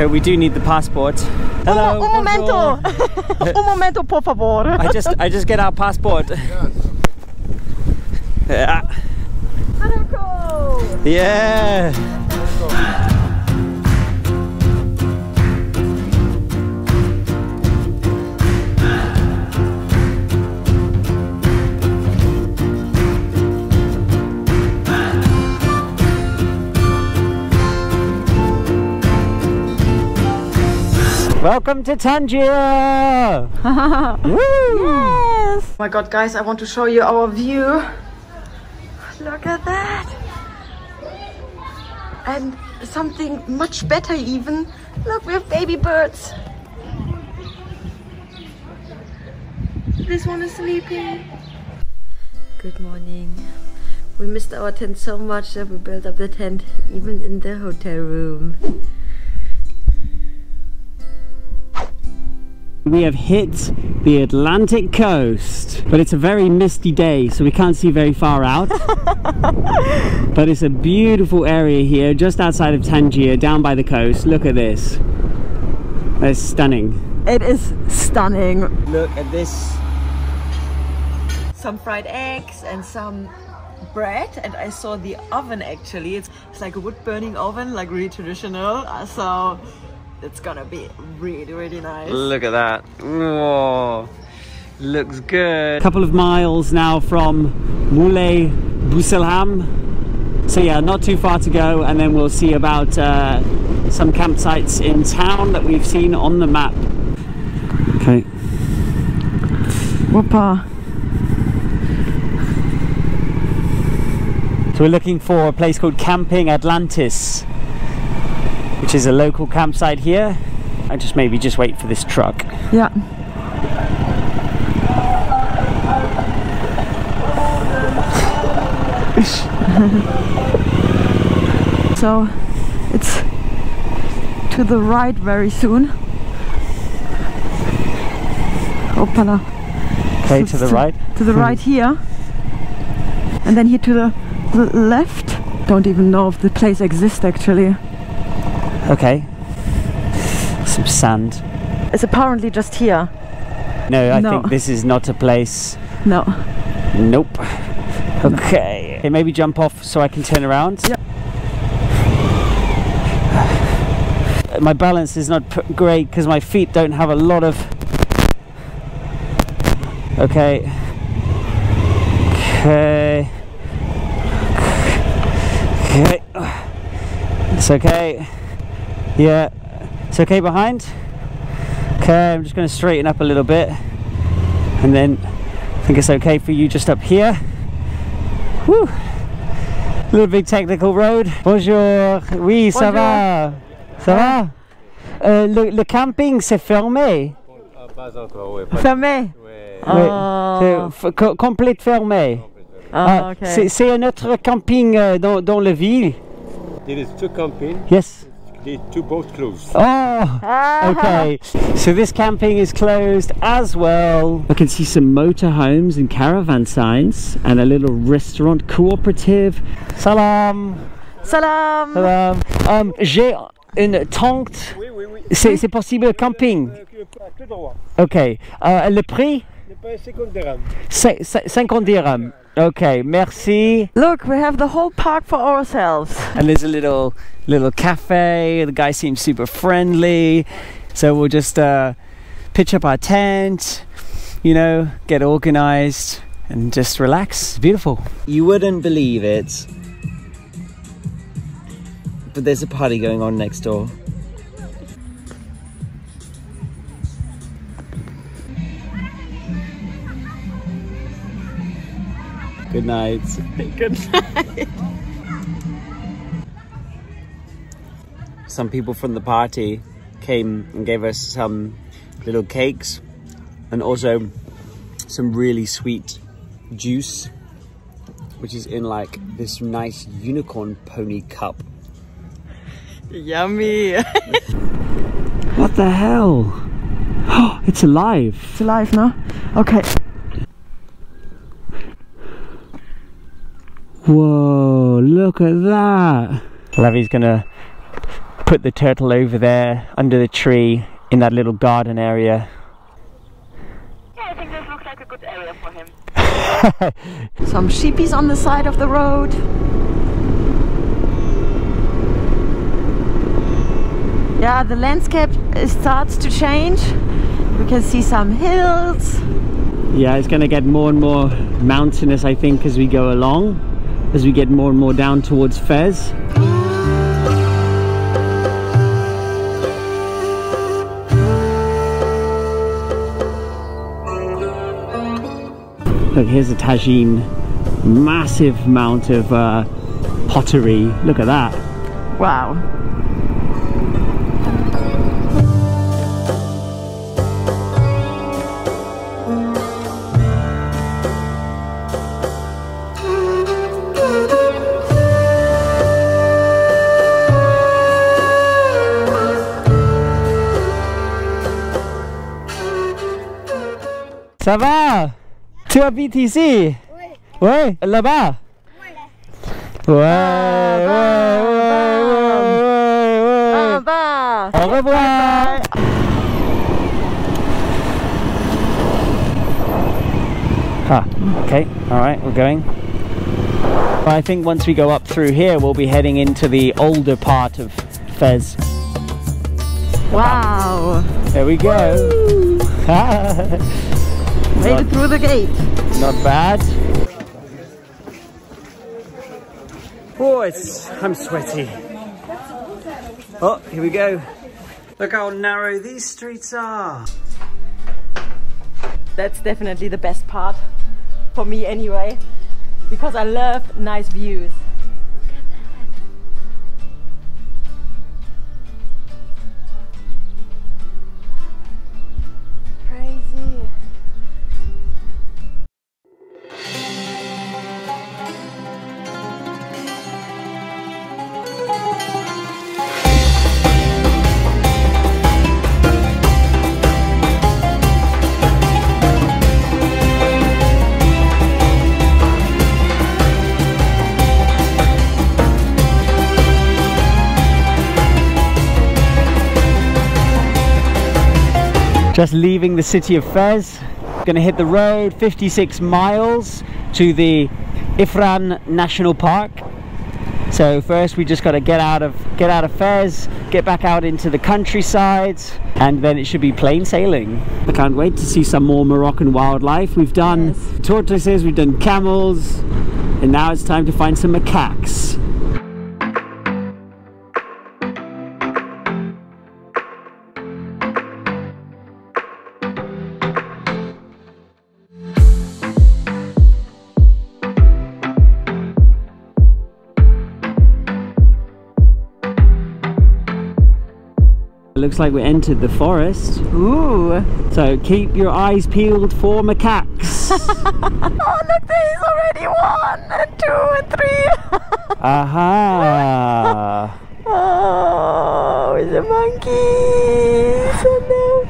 So we do need the passport. Hello, un momento. Un momento, por favor. I just get our passport. Yeah. Yeah. Welcome to Tangier! Woo! Yes! Oh my god, guys, I want to show you our view. Look at that! And something much better even. Look, we have baby birds. This one is sleeping. Good morning. We missed our tent so much that we built up the tent even in the hotel room. We have hit the Atlantic coast, but it's a very misty day, so we can't see very far out. But it's a beautiful area here, just outside of Tangier, down by the coast. Look at this. That's stunning. It is stunning. Look at this. Some fried eggs and some bread, and I saw the oven actually. It's like a wood burning oven, like really traditional. So it's gonna be really, really nice. Look at that. Whoa, looks good. A couple of miles now from Moulay Busselham. So yeah, not too far to go, and then we'll see about some campsites in town that we've seen on the map. Okay. Whoopah. So we're looking for a place called Camping Atlantis, which is a local campsite here. I just maybe just wait for this truck. Yeah. So it's to the right very soon. Opala. Okay, so to the right? To the right here. And then here to the left. Don't even know if the place exists actually. Okay, some sand. It's apparently just here. No, I think this is not a place. No. Nope. Okay. Okay, maybe jump off so I can turn around. Yeah. My balance is not great because my feet don't have a lot of... Okay. Okay. Okay. It's okay. Yeah, it's okay behind. Okay, I'm just going to straighten up a little bit, and then I think it's okay for you just up here. Woo! Little big technical road. Bonjour. Oui, ça va? Ça va? Le camping c'est fermé. Pas encore, oui. Fermé. Oui. Complète fermé. Ah, okay. C'est notre camping dans la ville. There is two camping. Yes. The two boats closed. Oh, okay. So this camping is closed as well. I can see some motorhomes and caravan signs and a little restaurant cooperative. Salam. Salam. Salam. J'ai une tente. Oui, oui, oui. C'est possible camping. Okay. Le prix? Le prix 50 dirhams. 50 dirhams. Okay, merci. Look, we have the whole park for ourselves. And there's a little cafe. The guy seems super friendly. So we'll just pitch up our tent, you know, get organized and just relax. It's beautiful. You wouldn't believe it, but there's a party going on next door. Good night. Good night. Some people from the party came and gave us some little cakes and also some really sweet juice, which is in like this nice unicorn pony cup. Yummy. What the hell? Oh, it's alive. It's alive now. Okay. Whoa, look at that. Lavi's gonna put the turtle over there under the tree in that little garden area. Yeah, I think this looks like a good area for him. Some sheepies on the side of the road. Yeah, the landscape starts to change. We can see some hills. Yeah, it's going to get more and more mountainous, I think, as we go along, as we get more and more down towards Fez. Look, here's the Tajin, massive amount of pottery. Look at that. Wow. Ça va? Tu habites ici? Oui. Ouais, là-bas? Ouais. Ouais, ouais, ouais, ouais. Au revoir. Ah, okay. All right, we're going. I think once we go up through here, we'll be heading into the older part of Fez. Wow. There we go. Made it through the gate. Not bad. Oh, I'm sweaty. Oh, here we go. Look how narrow these streets are. That's definitely the best part for me anyway, because I love nice views. Just leaving the city of Fez, gonna hit the road 56 miles to the Ifran National Park. So first we just gotta get out of Fez, get back out into the countryside, and then it should be plain sailing. I can't wait to see some more Moroccan wildlife. We've done tortoises, we've done camels, and now it's time to find some macaques. Looks like we entered the forest. Ooh. So keep your eyes peeled for macaques. Oh, look, there's already one, and two, and three. Aha. Oh, it's a monkey. Hello.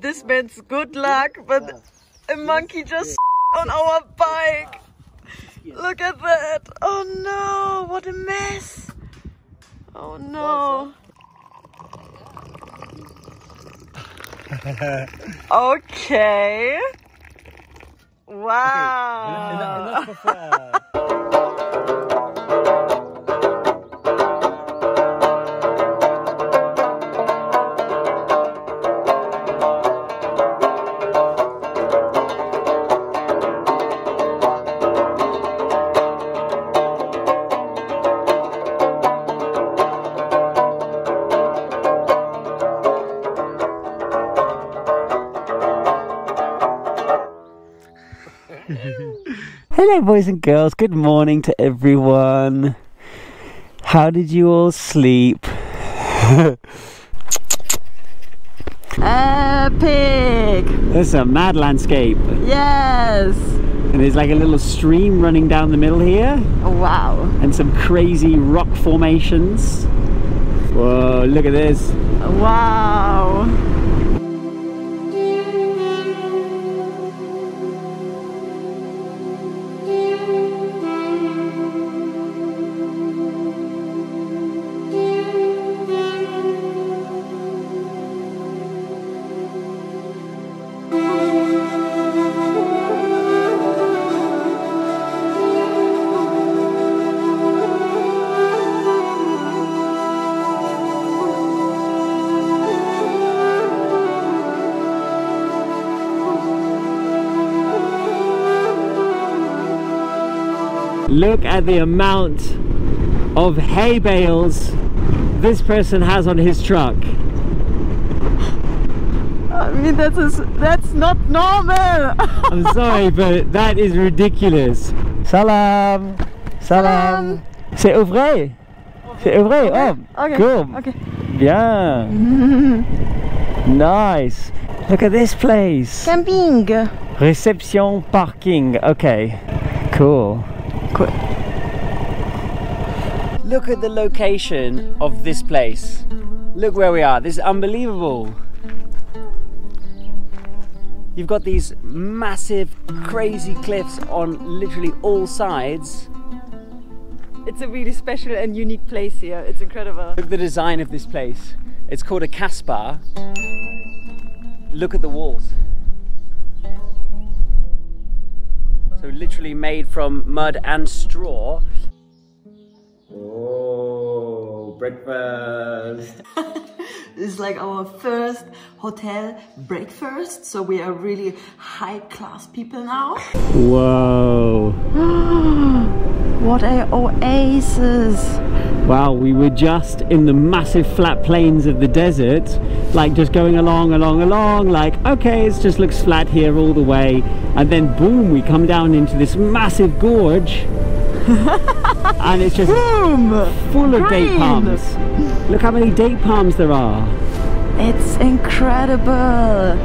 This means good luck, but a monkey just on our bike. Look at that. Oh no, what a mess. Oh no. Okay. Wow. Hello boys and girls, good morning to everyone. How did you all sleep? Epic! This is a mad landscape. Yes! And there's like a little stream running down the middle here. Oh wow. And some crazy rock formations. Whoa, look at this. Wow. Look at the amount of hay bales this person has on his truck. I mean, that's not normal. I'm sorry, but that is ridiculous. Salam, salam. C'est ouvré, oh, okay. Cool. Okay. Yeah. Nice. Look at this place. Camping. Reception parking. Okay. Cool. Quick. Look at the location of this place. Look where we are. This is unbelievable. You've got these massive, crazy cliffs on literally all sides. It's a really special and unique place here. It's incredible. Look at the design of this place. It's called a Caspar. Look at the walls. So literally made from mud and straw. Oh, breakfast. This is like our first hotel breakfast. So we are really high class people now. Whoa. What an oasis. Wow, we were just in the massive flat plains of the desert. Like just going along, like okay, it just looks flat here all the way, and then boom, we come down into this massive gorge and it's just boom, full of date palms. Look how many date palms there are. It's incredible.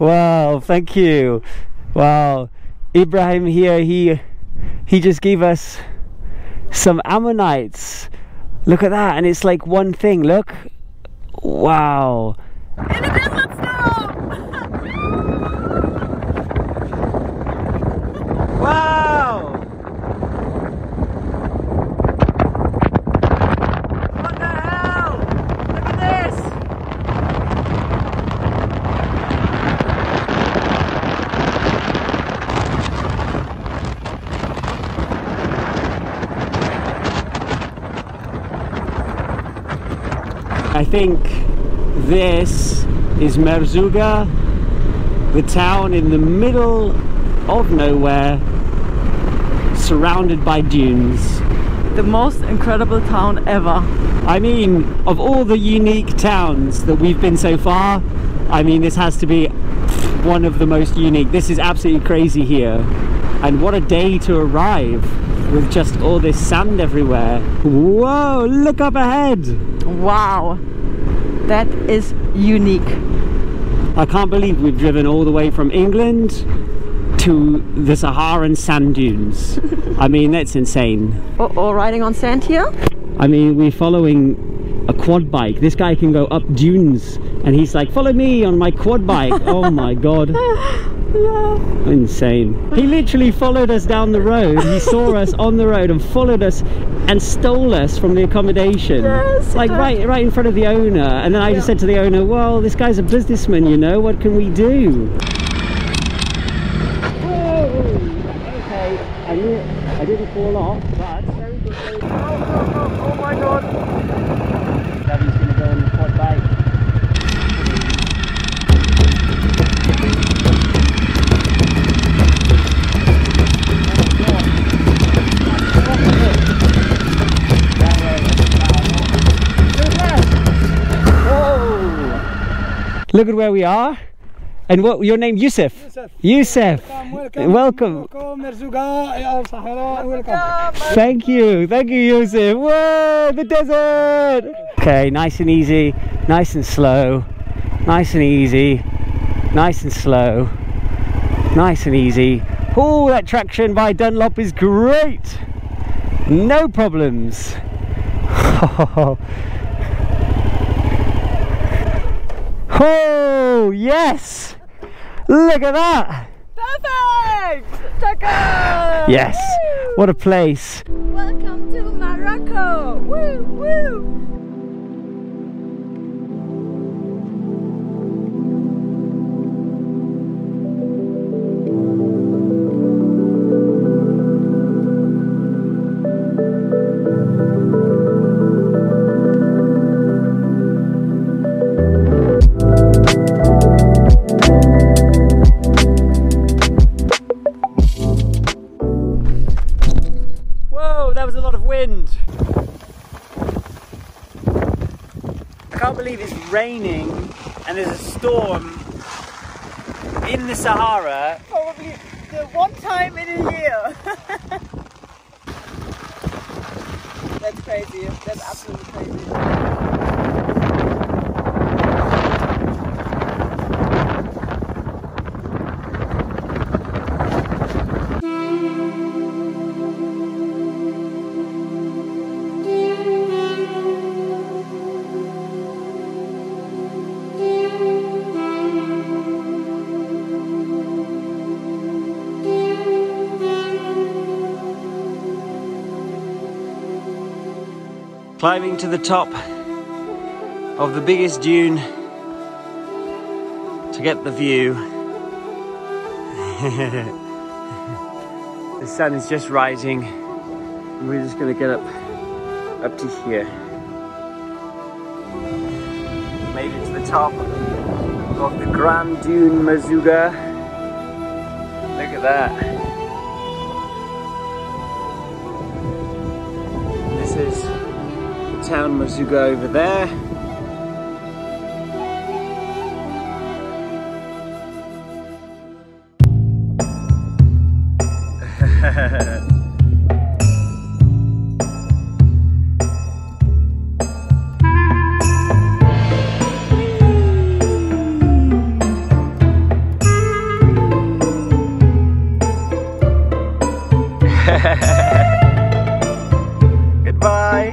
Wow, thank you. Wow, Ibrahim here, he just gave us some ammonites. Look at that, and it's like one thing, look. Wow. In a desert storm. Wow. I think this is Merzouga, the town in the middle of nowhere, surrounded by dunes. The most incredible town ever. I mean, of all the unique towns that we've been so far, I mean, this has to be one of the most unique. This is absolutely crazy here. And what a day to arrive, with just all this sand everywhere. Whoa, look up ahead. Wow, that is unique. I can't believe we've driven all the way from England to the Saharan sand dunes. I mean, that's insane. Uh-oh, riding on sand here? I mean, we're following a quad bike. This guy can go up dunes and he's like, follow me on my quad bike. Oh my God. Yeah. Insane. He literally followed us down the road. He saw us on the road and followed us and stole us from the accommodation. Yes, like right in front of the owner. And then I just said to the owner, well, this guy's a businessman, you know, what can we do? Whoa. Okay, I didn't fall off, but very good. Oh my God. David's gonna go on the quad bike. Look at where we are. And what your name? Yusuf. Yusuf. Welcome. Thank you, Yusuf. Whoa, the desert. Okay, nice and easy, nice and slow, nice and easy, nice and slow, nice and easy. Oh, that traction by Dunlop is great. No problems. Oh yes. Look at that! Perfect! Dakar! Yes, woo! What a place! Welcome to Morocco! Woo, woo! It's raining and there's a storm in the Sahara. Probably the one time in a year. That's crazy. That's absolutely crazy. Climbing to the top of the biggest dune to get the view. The sun is just rising and we're just going to get up to here. Made it to the top of the Grand Dune Merzouga. Look at that. This is town Merzouga over there. Goodbye.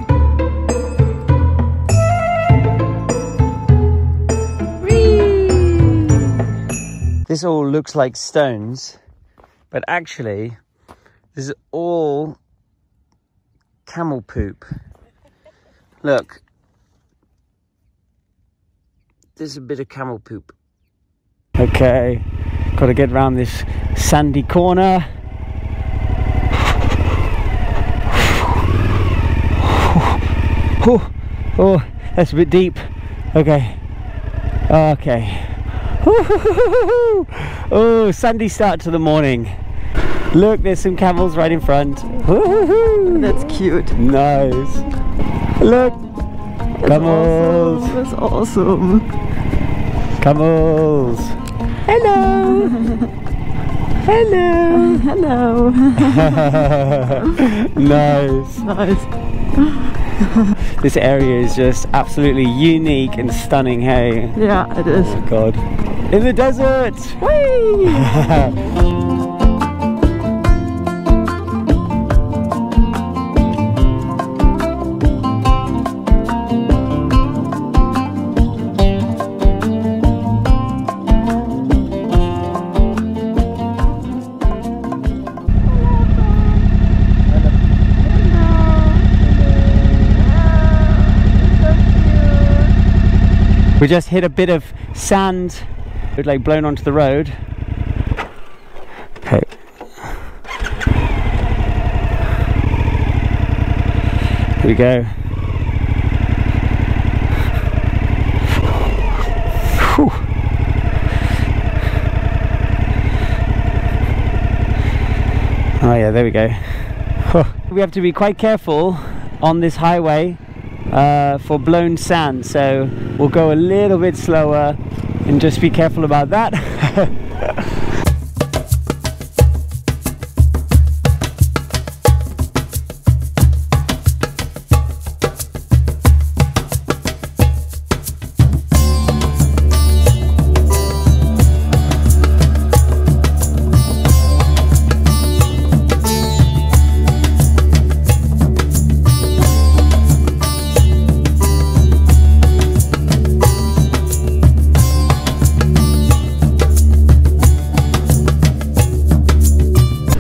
This all looks like stones, but actually this is all camel poop. Look, there's a bit of camel poop. Okay, got to get round this sandy corner. Oh, that's a bit deep. Okay, okay. Oh, sandy start to the morning. Look, there's some camels right in front. That's cute. Nice. Look, camels. Awesome. That's awesome. Camels. Hello. Hello. Hello. Nice. Nice. This area is just absolutely unique and stunning, hey? Yeah, it is. Oh, God. In the desert! Whee! We just hit a bit of sand, like blown onto the road. Okay. Here we go. Whew. Oh yeah, there we go. We have to be quite careful on this highway for blown sand, so we'll go a little bit slower and just be careful about that.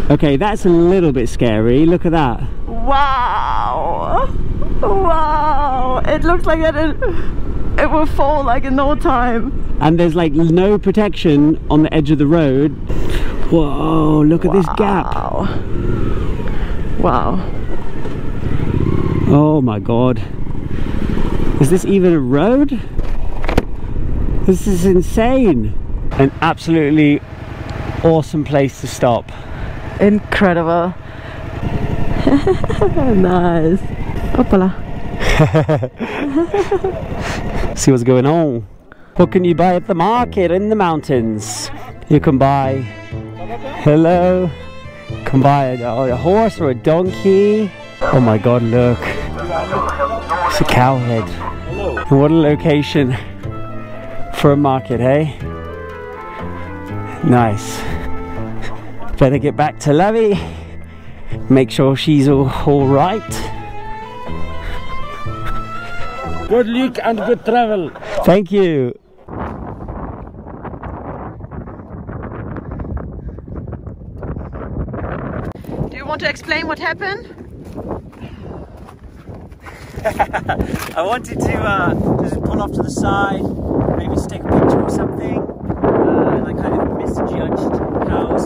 Okay, that's a little bit scary. Look at that. Wow. Wow. It looks like it will fall like in no time. And there's like no protection on the edge of the road. Whoa, look at this gap. Wow. Oh my God. Is this even a road? This is insane. An absolutely awesome place to stop. Incredible. Nice. Hoppala. See what's going on. What can you buy at the market in the mountains? You can buy, hello, can buy a horse or a donkey. Oh my God, look, it's a cow head. And what a location for a market, hey? Nice. Better get back to Lavi, make sure she's all right. Good luck and good travel. Thank you. Do you want to explain what happened? I wanted to just pull off to the side, maybe take a picture or something, and I kind of misjudged how the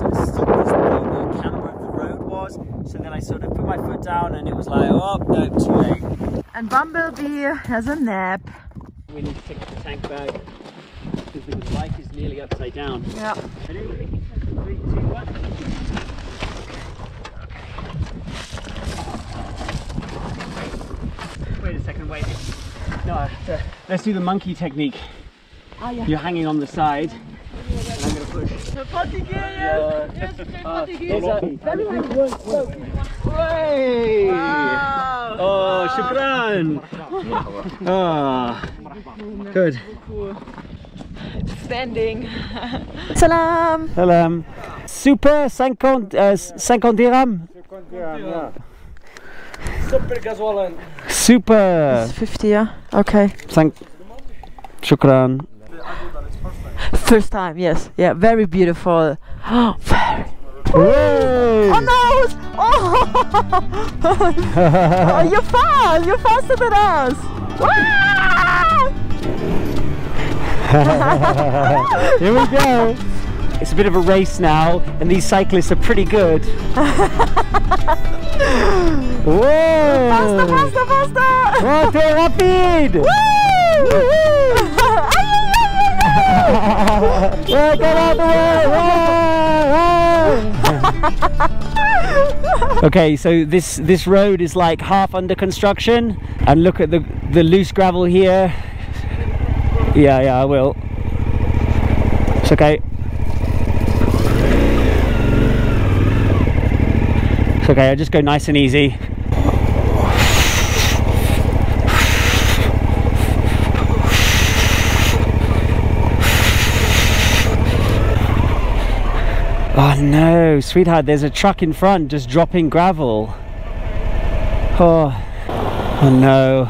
camera of the road was, so then I sort of put my foot down and it was like, oh no, too late. And Bumblebee has a nap. We need to pick up the tank bag because the bike is nearly upside down. Yeah. Anyway, 3, 2, 1. Okay. Wait a second, wait. No, let's do the monkey technique. Oh, yeah. You're hanging on the side. Oh, shukran. Oh, good. Standing. Salam. Salam. Super 50 dirham. Super gasoline. Super. 50, yeah. Okay. Shukran. First time, yes, yeah, very beautiful. Oh, very. Oh no! Oh, oh, you fast! You're faster than us! Here we go! It's a bit of a race now, and these cyclists are pretty good. Whoa! Faster, faster, faster! Oh, too rapid! Woo! Okay, so this road is like half under construction, and look at the loose gravel here. Yeah, yeah, I will. It's okay. It's okay, I'll just go nice and easy. Oh no, sweetheart, there's a truck in front just dropping gravel. Oh, oh no.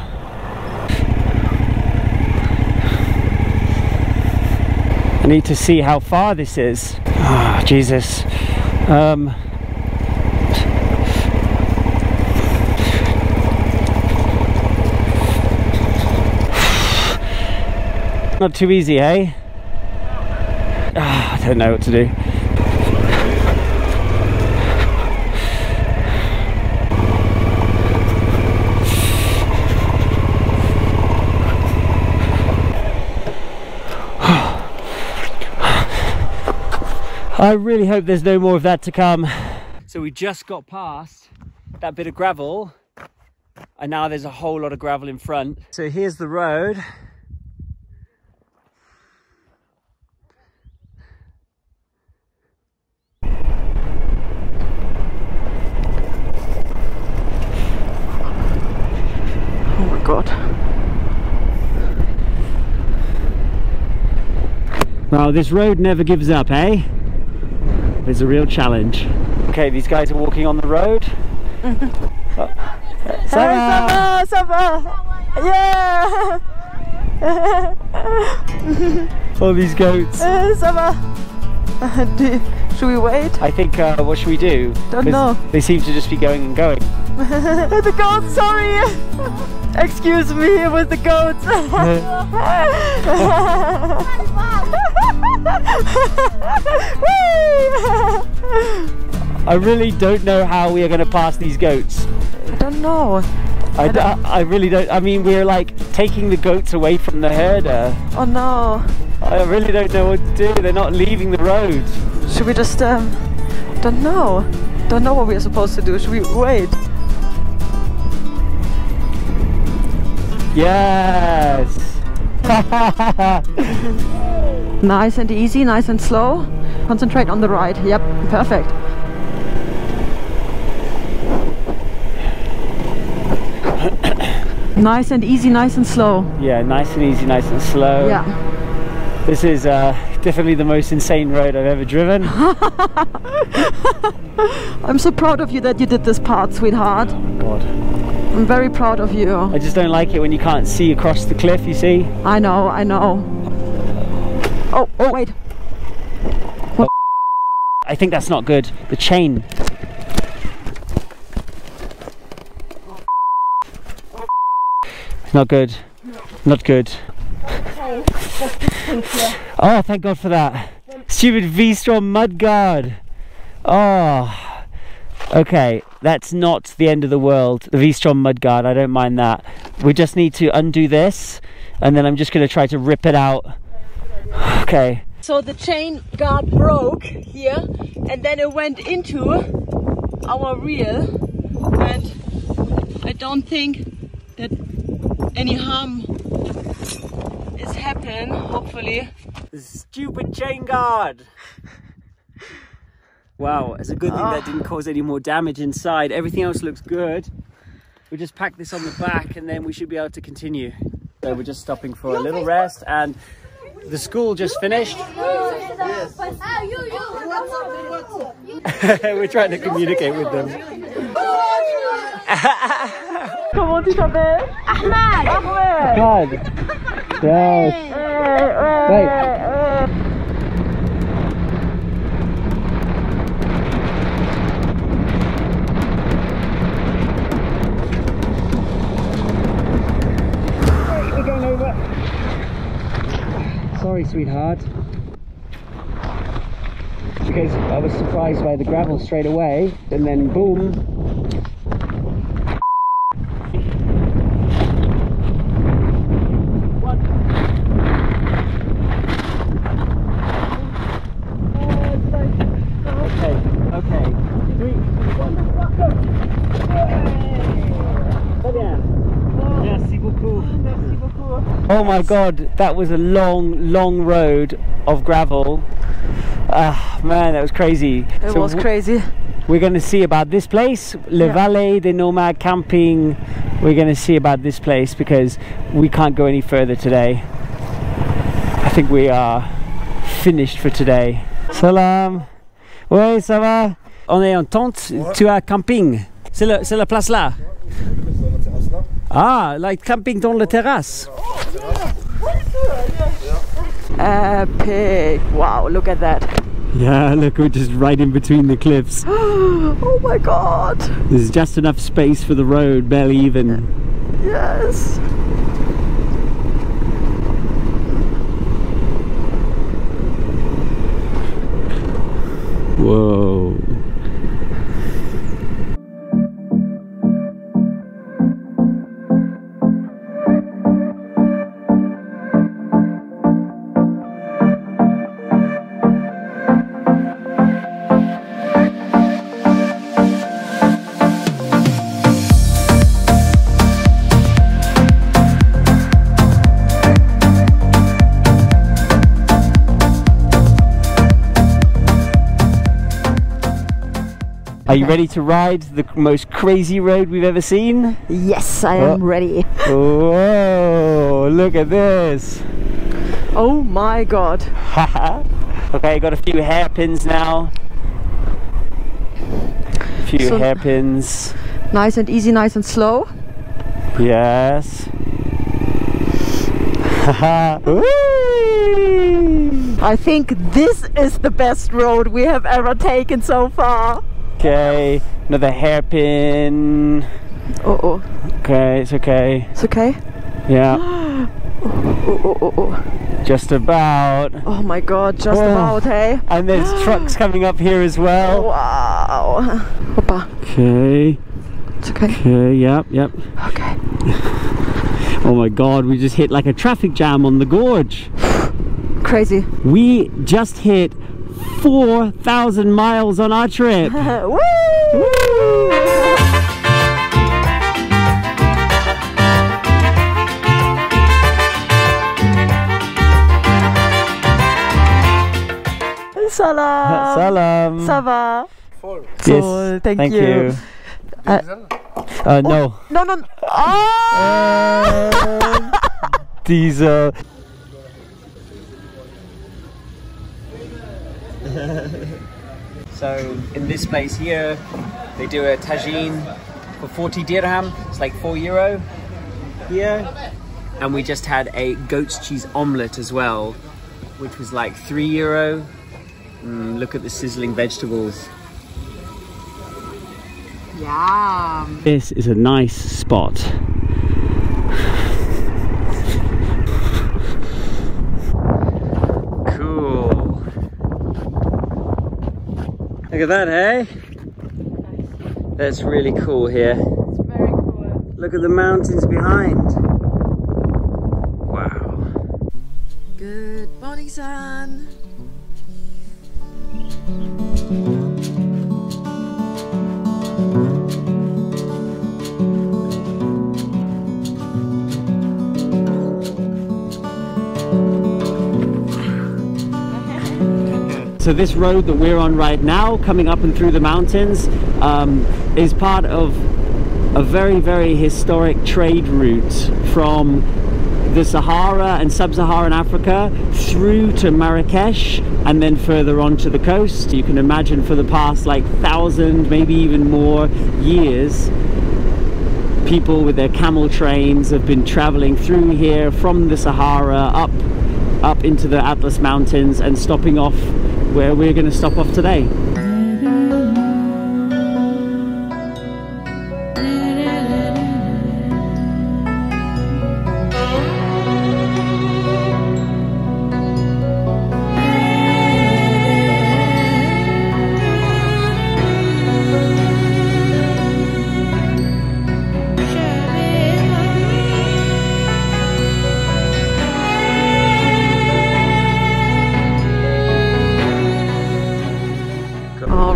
I need to see how far this is. Oh, Jesus. Not too easy, eh? Oh, I don't know what to do. I really hope there's no more of that to come. So we just got past that bit of gravel, and now there's a whole lot of gravel in front. So here's the road. Well, this road never gives up, eh? It's a real challenge. Okay, these guys are walking on the road. Saba, Saba, yeah. All these goats. Saba. Should we wait? I think. What should we do? Don't know. They seem to just be going and going. The goats. Sorry. Excuse me, it was the goats. I really don't know how we are going to pass these goats. I don't know. I really don't. I mean, we're like taking the goats away from the herder. Oh no. I really don't know what to do. They're not leaving the road. Should we just, don't know. Don't know what we're supposed to do. Should we wait? Yes. Nice and easy, nice and slow. Concentrate on the ride. Yep, perfect. Nice and easy, nice and slow. Yeah, nice and easy, nice and slow. Yeah. This is definitely the most insane road I've ever driven. I'm so proud of you that you did this part, sweetheart. Oh my God. I'm very proud of you. I just don't like it when you can't see across the cliff, you see? I know, I know. Oh, oh, wait. What? I think that's not good. The chain. Not good. Not good. Oh, thank God for that. Stupid V-Strom mudguard. Oh. Okay, that's not the end of the world. The V-Strom mudguard, I don't mind that. We just need to undo this, and then I'm just going to try to rip it out. Okay. So the chain guard broke here, and then it went into our reel, and I don't think that any harm is happening, hopefully. The stupid chain guard! Wow, it's a good thing that didn't cause any more damage inside. Everything else looks good. We just pack this on the back and then we should be able to continue. So we're just stopping for a little rest, and the school just finished. Yes. We're trying to communicate with them. Comment tu t'appelles? Ahmed. Ahmed. God. Yes. Wait. We're going over. Sorry, sweetheart. Because I was surprised by the gravel straight away, and then boom. Okay, okay. 3, 2, 1, go! Très bien. Merci beaucoup. Merci beaucoup. Oh my God, that was a long, long road of gravel. Ah, man, that was crazy. It was crazy. We're going to see about this place, Vallée des Nomades Camping. We're going to see about this place because we can't go any further today. I think we are finished for today. Salam. Oui, ça va? On est en tente, tu as camping. C'est la place là. Ah, like camping on the terrace. Epic! Wow, look at that. Yeah, look, we're just right in between the cliffs. Oh my God! There's just enough space for the road, barely even. Yes! Whoa! Are you ready to ride the most crazy road we've ever seen? Yes, I am ready. Whoa, look at this. Oh my god. Okay, got a few hairpins now. A few hairpins. Nice and easy, nice and slow. Yes. I think this is the best road we have ever taken so far. Okay, another hairpin. Oh. Okay, it's okay. It's okay? Yeah. Just about. Oh my god, just about, hey? And there's trucks coming up here as well. Wow. Okay. It's okay. Okay, yep. Okay. Oh my god, we just hit like a traffic jam on the gorge. Crazy. We just hit 4,000 miles on our trip. Woo! Woo! Salam. Sava. Yes, thank you. No. Oh! Diesel. So in this place here, they do a tagine for 40 dirham. It's like €4 here. And we just had a goat's cheese omelette as well, which was like €3. Look at the sizzling vegetables. Yum. This is a nice spot. Cool. Look at that, hey? Nice. That's really cool here. It's very cool. Look at the mountains behind. Wow. Good morning, sun. So this road that we're on right now, coming up and through the mountains, is part of a very, very historic trade route from the Sahara and sub-Saharan Africa through to Marrakesh and then further on to the coast. You can imagine for the past like 1,000, maybe even more years, people with their camel trains have been traveling through here from the Sahara up into the Atlas Mountains and stopping off where we're going to stop off today.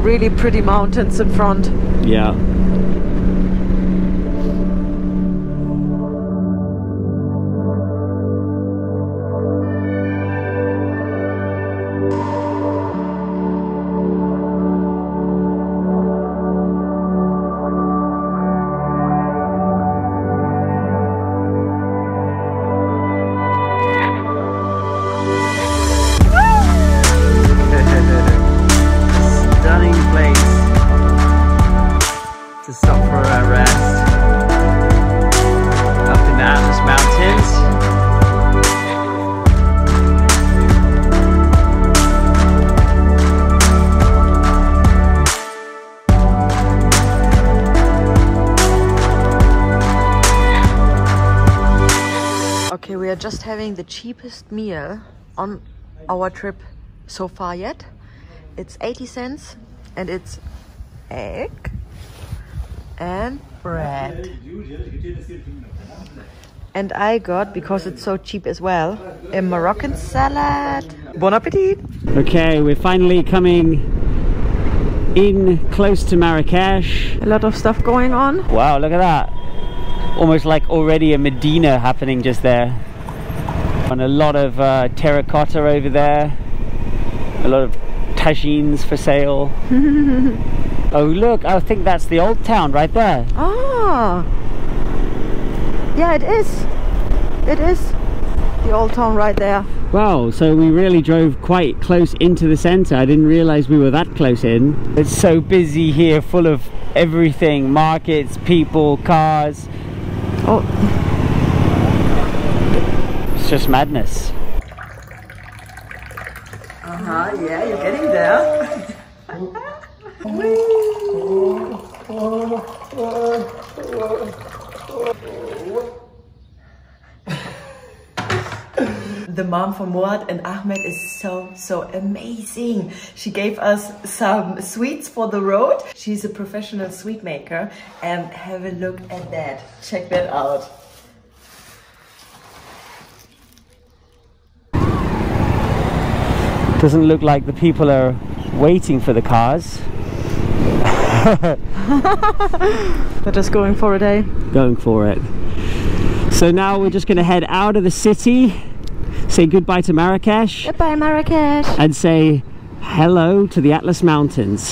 Really pretty mountains in front. Yeah. Just having the cheapest meal on our trip so far yet. It's 80 cents and it's egg and bread. And I got, because it's so cheap as well, a Moroccan salad. Bon appetit! Okay, we're finally coming in close to Marrakesh. A lot of stuff going on. Wow, look at that. Almost like already a Medina happening just there. And a lot of terracotta over there, a lot of tagines for sale. Oh look, I think that's the old town right there. Ah, yeah, it is the old town right there. Wow, so we really drove quite close into the centre. I didn't realise we were that close in. It's so busy here, full of everything, markets, people, cars. Oh, it's just madness. Yeah, you're getting there. The mom from Mourad and Ahmed is so amazing. She gave us some sweets for the road. She's a professional sweet maker, and have a look at that. Check that out. Doesn't look like the people are waiting for the cars. They're just going for a day. Going for it. So now we're just going to head out of the city, say goodbye to Marrakesh. Goodbye Marrakesh. And say hello to the Atlas Mountains.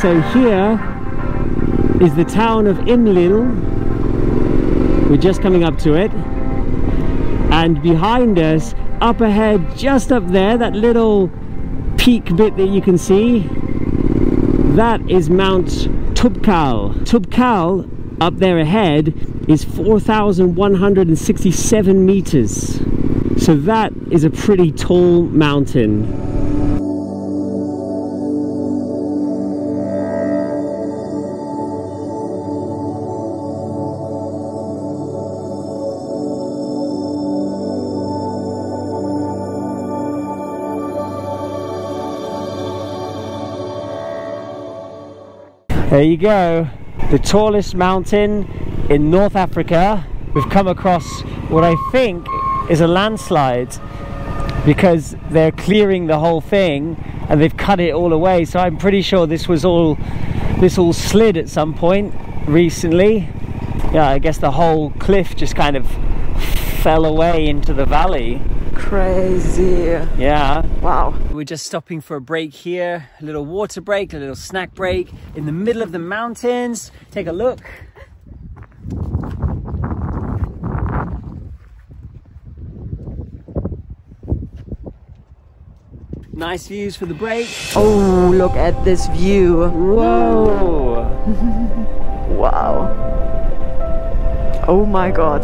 So here is the town of Imlil. We're just coming up to it. And behind us, up ahead, just up there, that little peak bit that you can see, that is Mount Tubkal. Tubkal, up there ahead, is 4,167 meters. So that is a pretty tall mountain. There you go, the tallest mountain in North Africa. We've come across what I think is a landslide because they're clearing the whole thing and they've cut it all away. So I'm pretty sure this all slid at some point recently. Yeah, I guess the whole cliff just kind of fell away into the valley. Crazy. Yeah. Wow. We're just stopping for a break here, a little water break, a little snack break in the middle of the mountains. Take a look. Nice views for the break. Oh, look at this view. Whoa. Wow. Oh my God.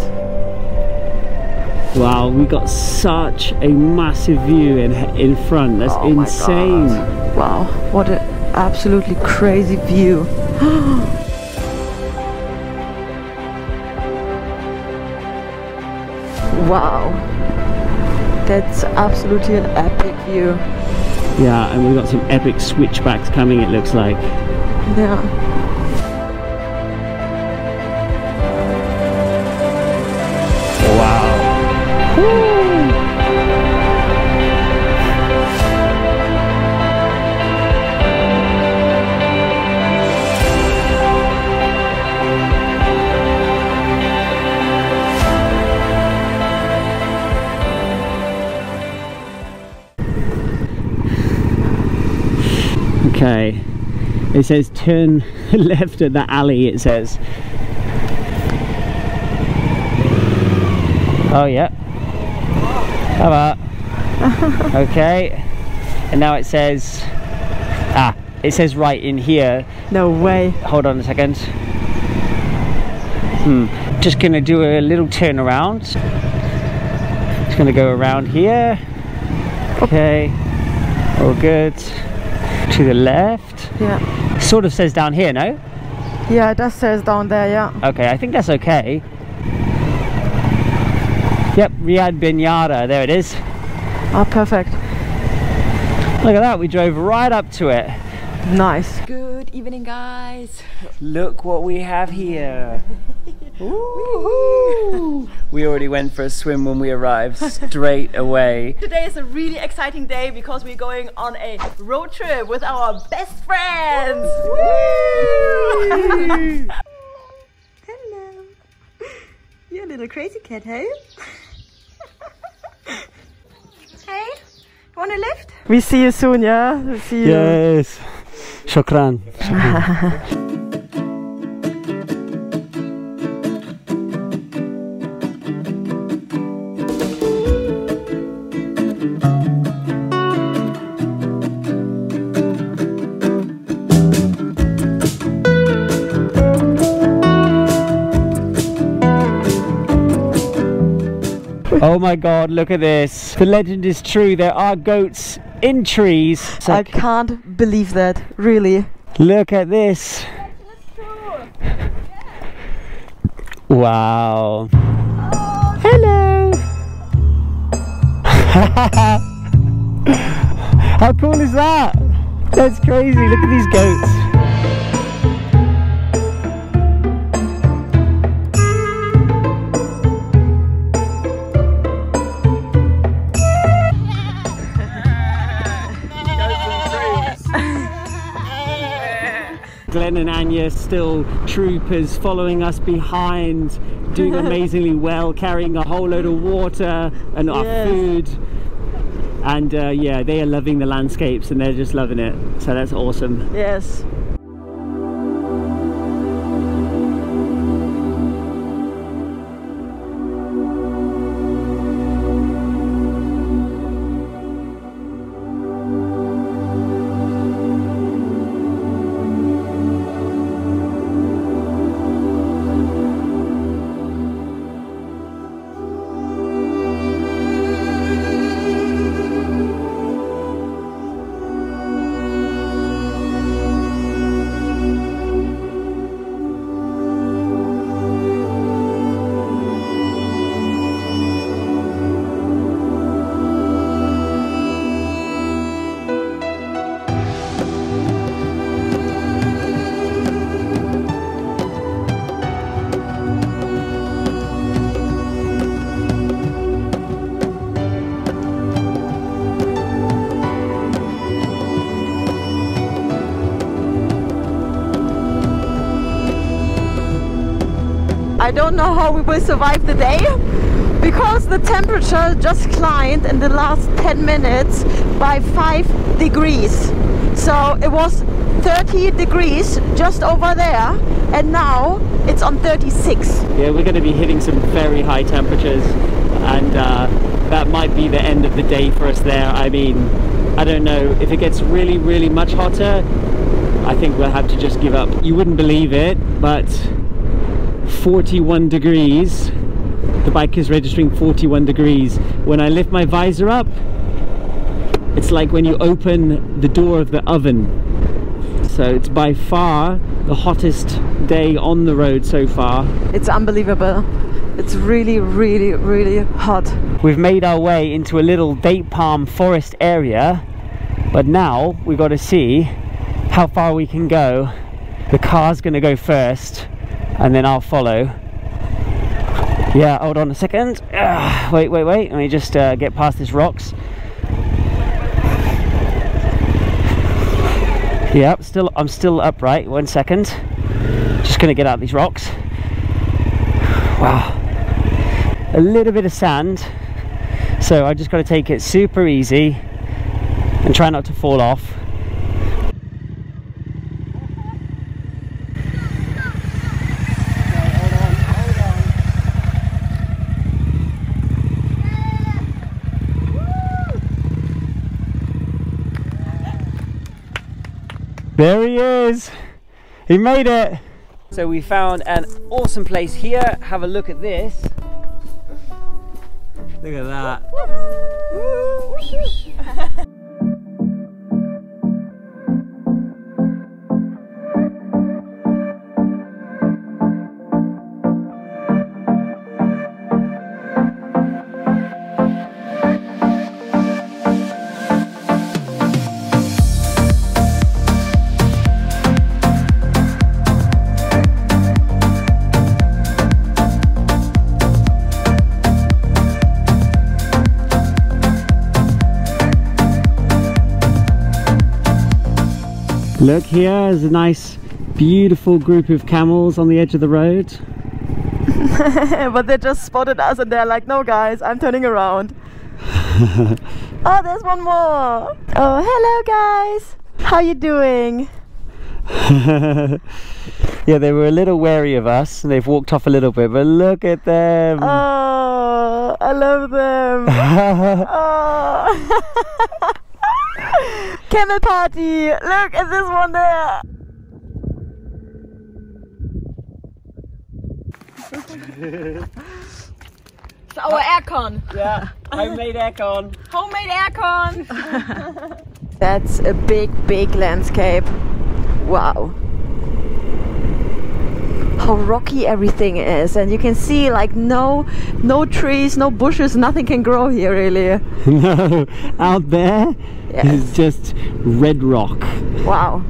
Wow, we got such a massive view in front. That's insane. Wow, what an absolutely crazy view. Wow, that's absolutely an epic view. Yeah, and we got some epic switchbacks coming, it looks like. Yeah. Okay, it says turn left at the alley, it says. Oh yeah. How about? Okay, and now it says, it says right in here. No way. Hold on a second. Just gonna do a little turn around. Just gonna go around here. Okay, all good. To the left. Yeah. Sort of says down here, no? Yeah, it does says down there, yeah. Okay, I think that's okay. Yep, Riad Binata, there it is. Oh, perfect. Look at that, we drove right up to it. Nice. Good evening, guys. Look what we have here. Woohoo! We already went for a swim when we arrived straight away. Today is a really exciting day because we're going on a road trip with our best friends. Woo! Hello. You're a little crazy cat, hey? Hey, want a lift? We see you soon, yeah? We'll see you. Yes. Shukran. Shukran. Oh my god, look at this. The legend is true, there are goats in trees. I can't believe that, really. Look at this. Yeah. Wow. Oh. Hello. How cool is that? That's crazy, look at these goats. Glenn and Anya still troopers, following us behind, doing amazingly well, carrying a whole load of water and our food, and yeah, they are loving the landscapes and they're just loving it, so that's awesome. Yes. I don't know how we will survive the day because the temperature just climbed in the last 10 minutes by 5 degrees. So it was 30 degrees just over there and now it's on 36. Yeah, we're going to be hitting some very high temperatures and that might be the end of the day for us there. I mean, I don't know, if it gets really, really much hotter, I think we'll have to just give up. You wouldn't believe it, but 41 degrees, the bike is registering 41 degrees. When I lift my visor up, it's like when you open the door of the oven. So it's by far the hottest day on the road so far. It's unbelievable. It's really, really, really hot. We've made our way into a little date palm forest area, but now we've got to see how far we can go. The car's gonna go first and then I'll follow. Yeah, hold on a second. Wait, let me just get past these rocks. Yeah, I'm still upright. 1 second. Just gonna get out these rocks. Wow. A little bit of sand. So I just gotta take it super easy and try not to fall off. There he is! He made it! So we found an awesome place here. Have a look at this. Look at that. Look, here is a nice, beautiful group of camels on the edge of the road. But they just spotted us and they're like, no guys, I'm turning around. Oh, there's one more. Oh, hello guys. How you doing? Yeah, they were a little wary of us and they've walked off a little bit, but look at them. Oh, I love them. Oh. Camel party. Look at this one there. It's our aircon. Yeah, homemade aircon. Homemade aircon. That's a big landscape. Wow. How rocky everything is, and you can see like no trees, no bushes, nothing can grow here really. No, out there is just red rock. Wow.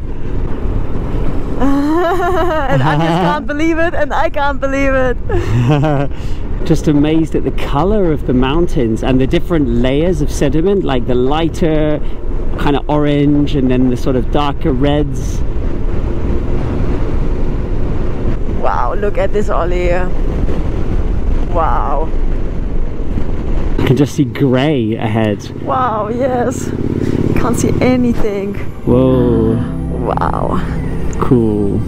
And I just can't believe it, and I can't believe it. Just amazed at the color of the mountains and the different layers of sediment, like the lighter kind of orange and then the sort of darker reds. Wow, look at this all here. Wow. I can just see grey ahead. Wow, yes. Can't see anything. Whoa. Wow. Cool.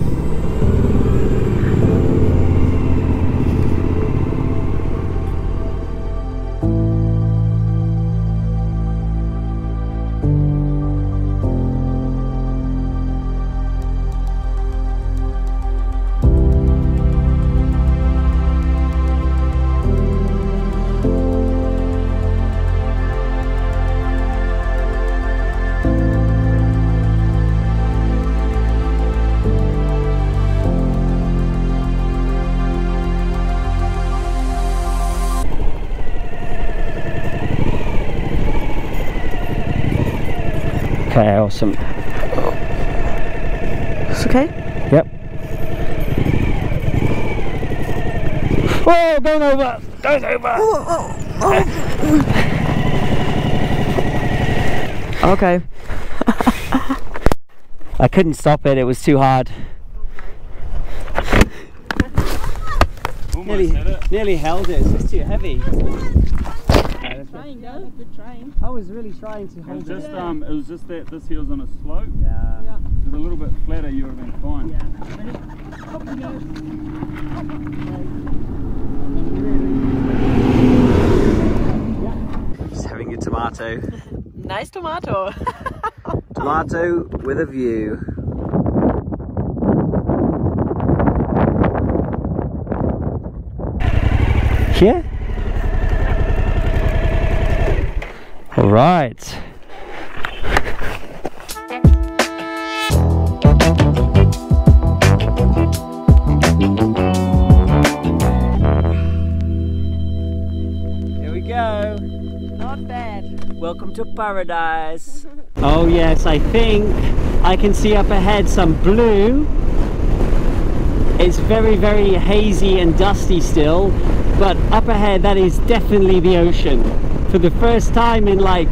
Okay, awesome. It's okay? Yep. Oh, going over! Going over! Oh, oh, oh. Okay. I couldn't stop it, it was too hard. Nearly held it, it's just too heavy. Good trying. I was really trying to hold it. It was just that this hill's on a slope. Yeah. It was a little bit flatter, you would have been fine. Yeah. Just having a tomato. Nice tomato. Tomato with a view. Here? All right. Here we go. Not bad. Welcome to paradise. Oh yes, I think I can see up ahead some blue. It's very hazy and dusty still, but up ahead that is definitely the ocean. For the first time in like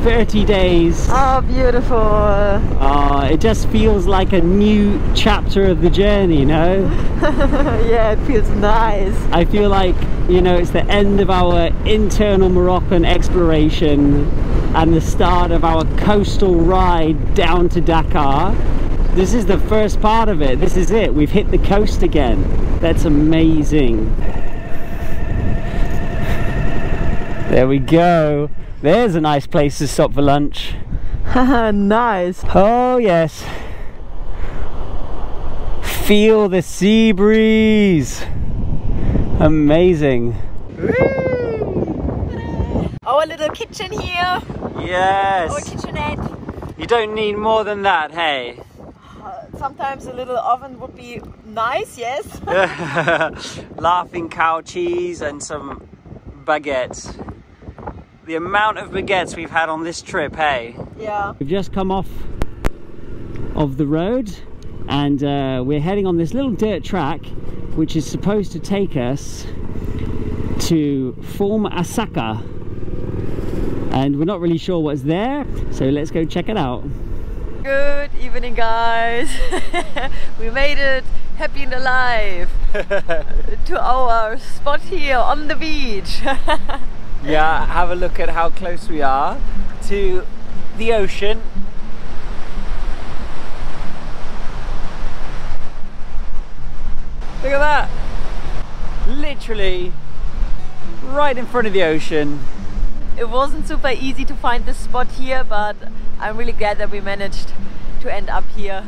30 days. Oh, beautiful. It just feels like a new chapter of the journey, you know? Yeah, it feels nice. I feel like, you know, it's the end of our internal Moroccan exploration and the start of our coastal ride down to Dakar. This is the first part of it. This is it. We've hit the coast again. That's amazing. There we go. There's a nice place to stop for lunch. Haha, nice. Oh yes. Feel the sea breeze. Amazing. Woo! Our little kitchen here. Yes. Our kitchenette. You don't need more than that, hey? Sometimes a little oven would be nice, yes. Laughing cow cheese and some baguettes. The amount of baguettes we've had on this trip, hey? Yeah. We've just come off of the road and we're heading on this little dirt track which is supposed to take us to Form Asaka, and we're not really sure what's there, so let's go check it out. Good evening guys. We made it happy and alive to our spot here on the beach. Yeah, have a look at how close we are to the ocean. Look at that, literally right in front of the ocean. It wasn't super easy to find this spot here, but I'm really glad that we managed to end up here.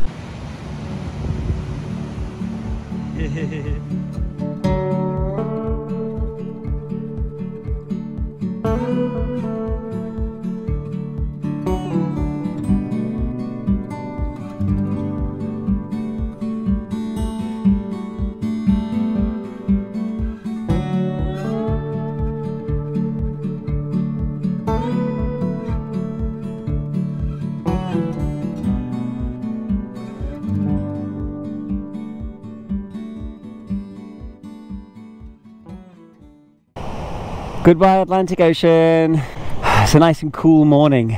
Goodbye Atlantic Ocean. It's a nice and cool morning.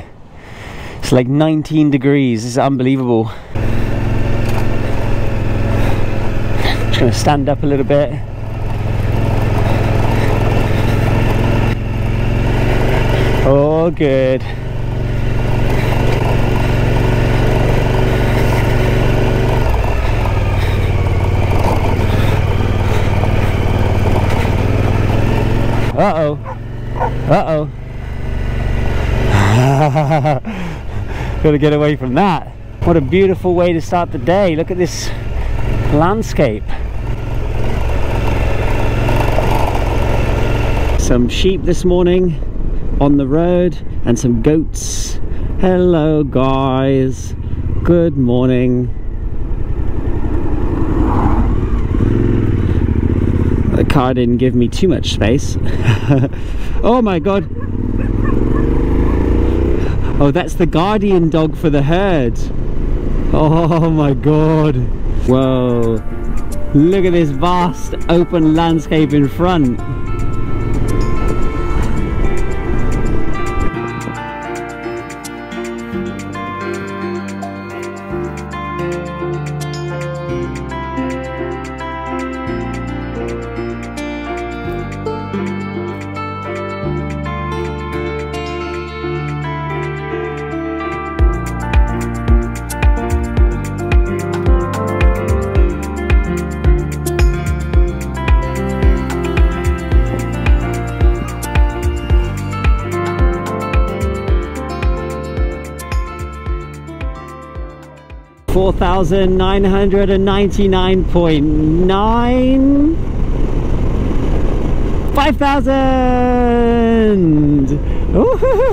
It's like 19 degrees, this is unbelievable. Just gonna stand up a little bit. Oh good. Uh-oh. Uh-oh. Gotta get away from that. What a beautiful way to start the day. Look at this landscape. Some sheep this morning on the road and some goats. Hello guys. Good morning. The car didn't give me too much space. Oh my god. Oh, that's the guardian dog for the herd. Oh my god. Whoa. Look at this vast open landscape in front. $4,999.9 $5,000. Woohoo!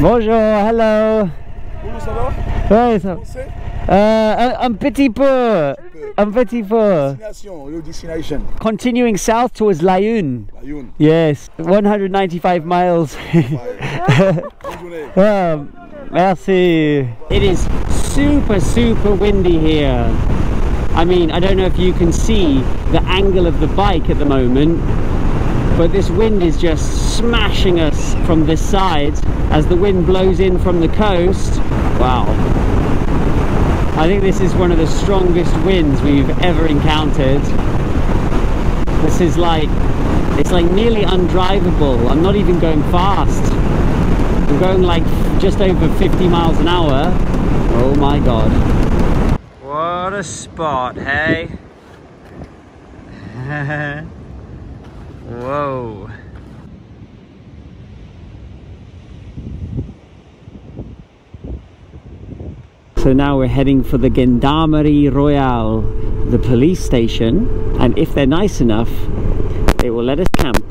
Bonjour, hello. Bonjour, ça va? Un petit peu. Destination. Continuing south towards Layoun. Layoun. Yes, 195 miles. Merci. It is super windy here. I mean, I don't know if you can see the angle of the bike at the moment, but this wind is just smashing us from this side as the wind blows in from the coast. Wow. I think this is one of the strongest winds we've ever encountered. This is like, it's like nearly undrivable. I'm not even going fast. I'm going like just over 50 miles an hour. Oh my god. What a spot, hey? Whoa. So now we're heading for the Gendarmerie Royale, the police station, and if they're nice enough, they will let us camp.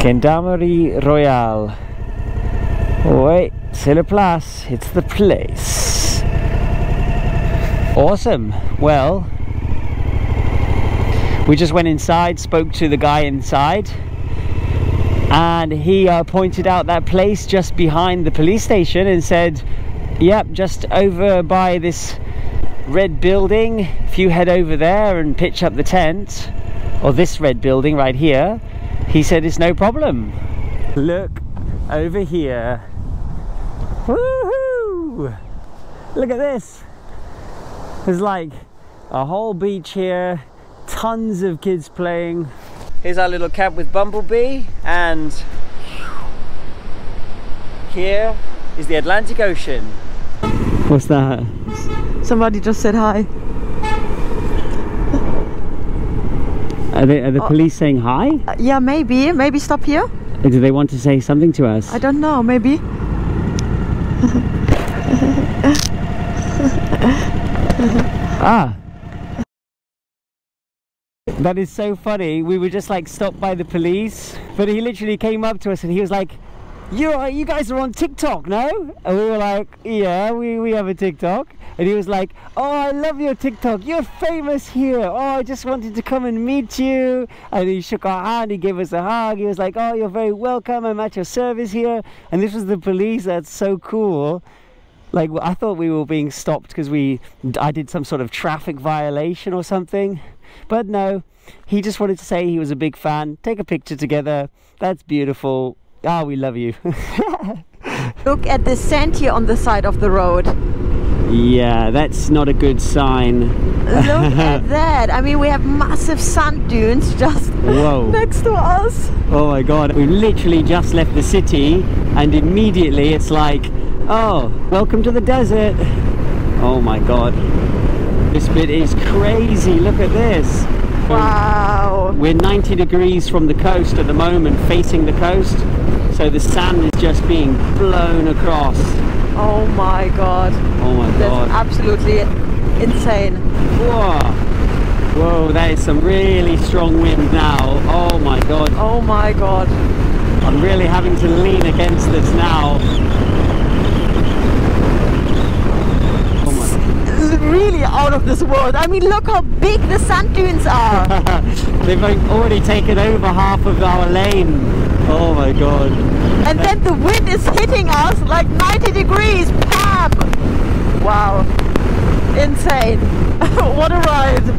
Gendarmerie Royale. Oui, c'est la place, it's the place. Awesome. Well, we just went inside, spoke to the guy inside, and he pointed out that place just behind the police station and said, yep, just over by this red building, if you head over there and pitch up the tent, or this red building right here, he said it's no problem. Look over here, Woohoo! Look at this. There's like a whole beach here, tons of kids playing. Here's our little camp with Bumblebee, and here is the Atlantic Ocean. What's that? Somebody just said hi. Are the police saying hi? Yeah, maybe. Maybe stop here. Do they want to say something to us? I don't know. Maybe. Ah. That is so funny. We were just like stopped by the police, but he literally came up to us and he was like, you guys are on TikTok, no? And we were like, yeah, we have a TikTok. And he was like, oh, I love your TikTok. You're famous here. Oh, I just wanted to come and meet you. And he shook our hand. He gave us a hug. He was like, oh, you're very welcome. I'm at your service here. And this was the police. That's so cool. Like, I thought we were being stopped because I did some sort of traffic violation or something. But no, he just wanted to say he was a big fan. Take a picture together. That's beautiful. Ah, we love you. Look at the sand here on the side of the road. Yeah, that's not a good sign. Look at that. I mean, we have massive sand dunes just next to us. Oh my God. We literally just left the city and immediately it's like, oh, welcome to the desert. Oh my God. This bit is crazy. Look at this. Wow. We're 90 degrees from the coast at the moment, facing the coast. So the sand is just being blown across. Oh my God. Oh my God. That's absolutely insane. Whoa. Whoa, that is some really strong wind now. Oh my God. Oh my God. I'm really having to lean against this now. Really out of this world. I mean, look how big the sand dunes are. They've already taken over half of our lane. Oh my God. And then the wind is hitting us like 90 degrees. Pam! Wow. Insane. What a ride.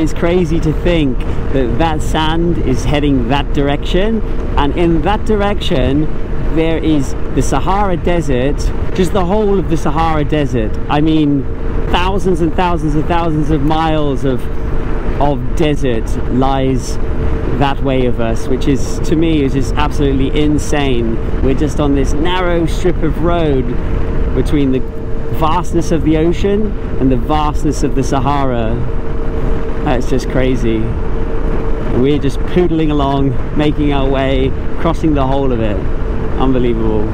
It's crazy to think that that sand is heading that direction, and in that direction there is the Sahara Desert, just the whole of the Sahara Desert. I mean, thousands and thousands and thousands of miles of desert lies that way of us, which is, to me, is just absolutely insane. We're just on this narrow strip of road between the vastness of the ocean and the vastness of the Sahara. That's just crazy. We're just poodling along, making our way, crossing the whole of it. Unbelievable.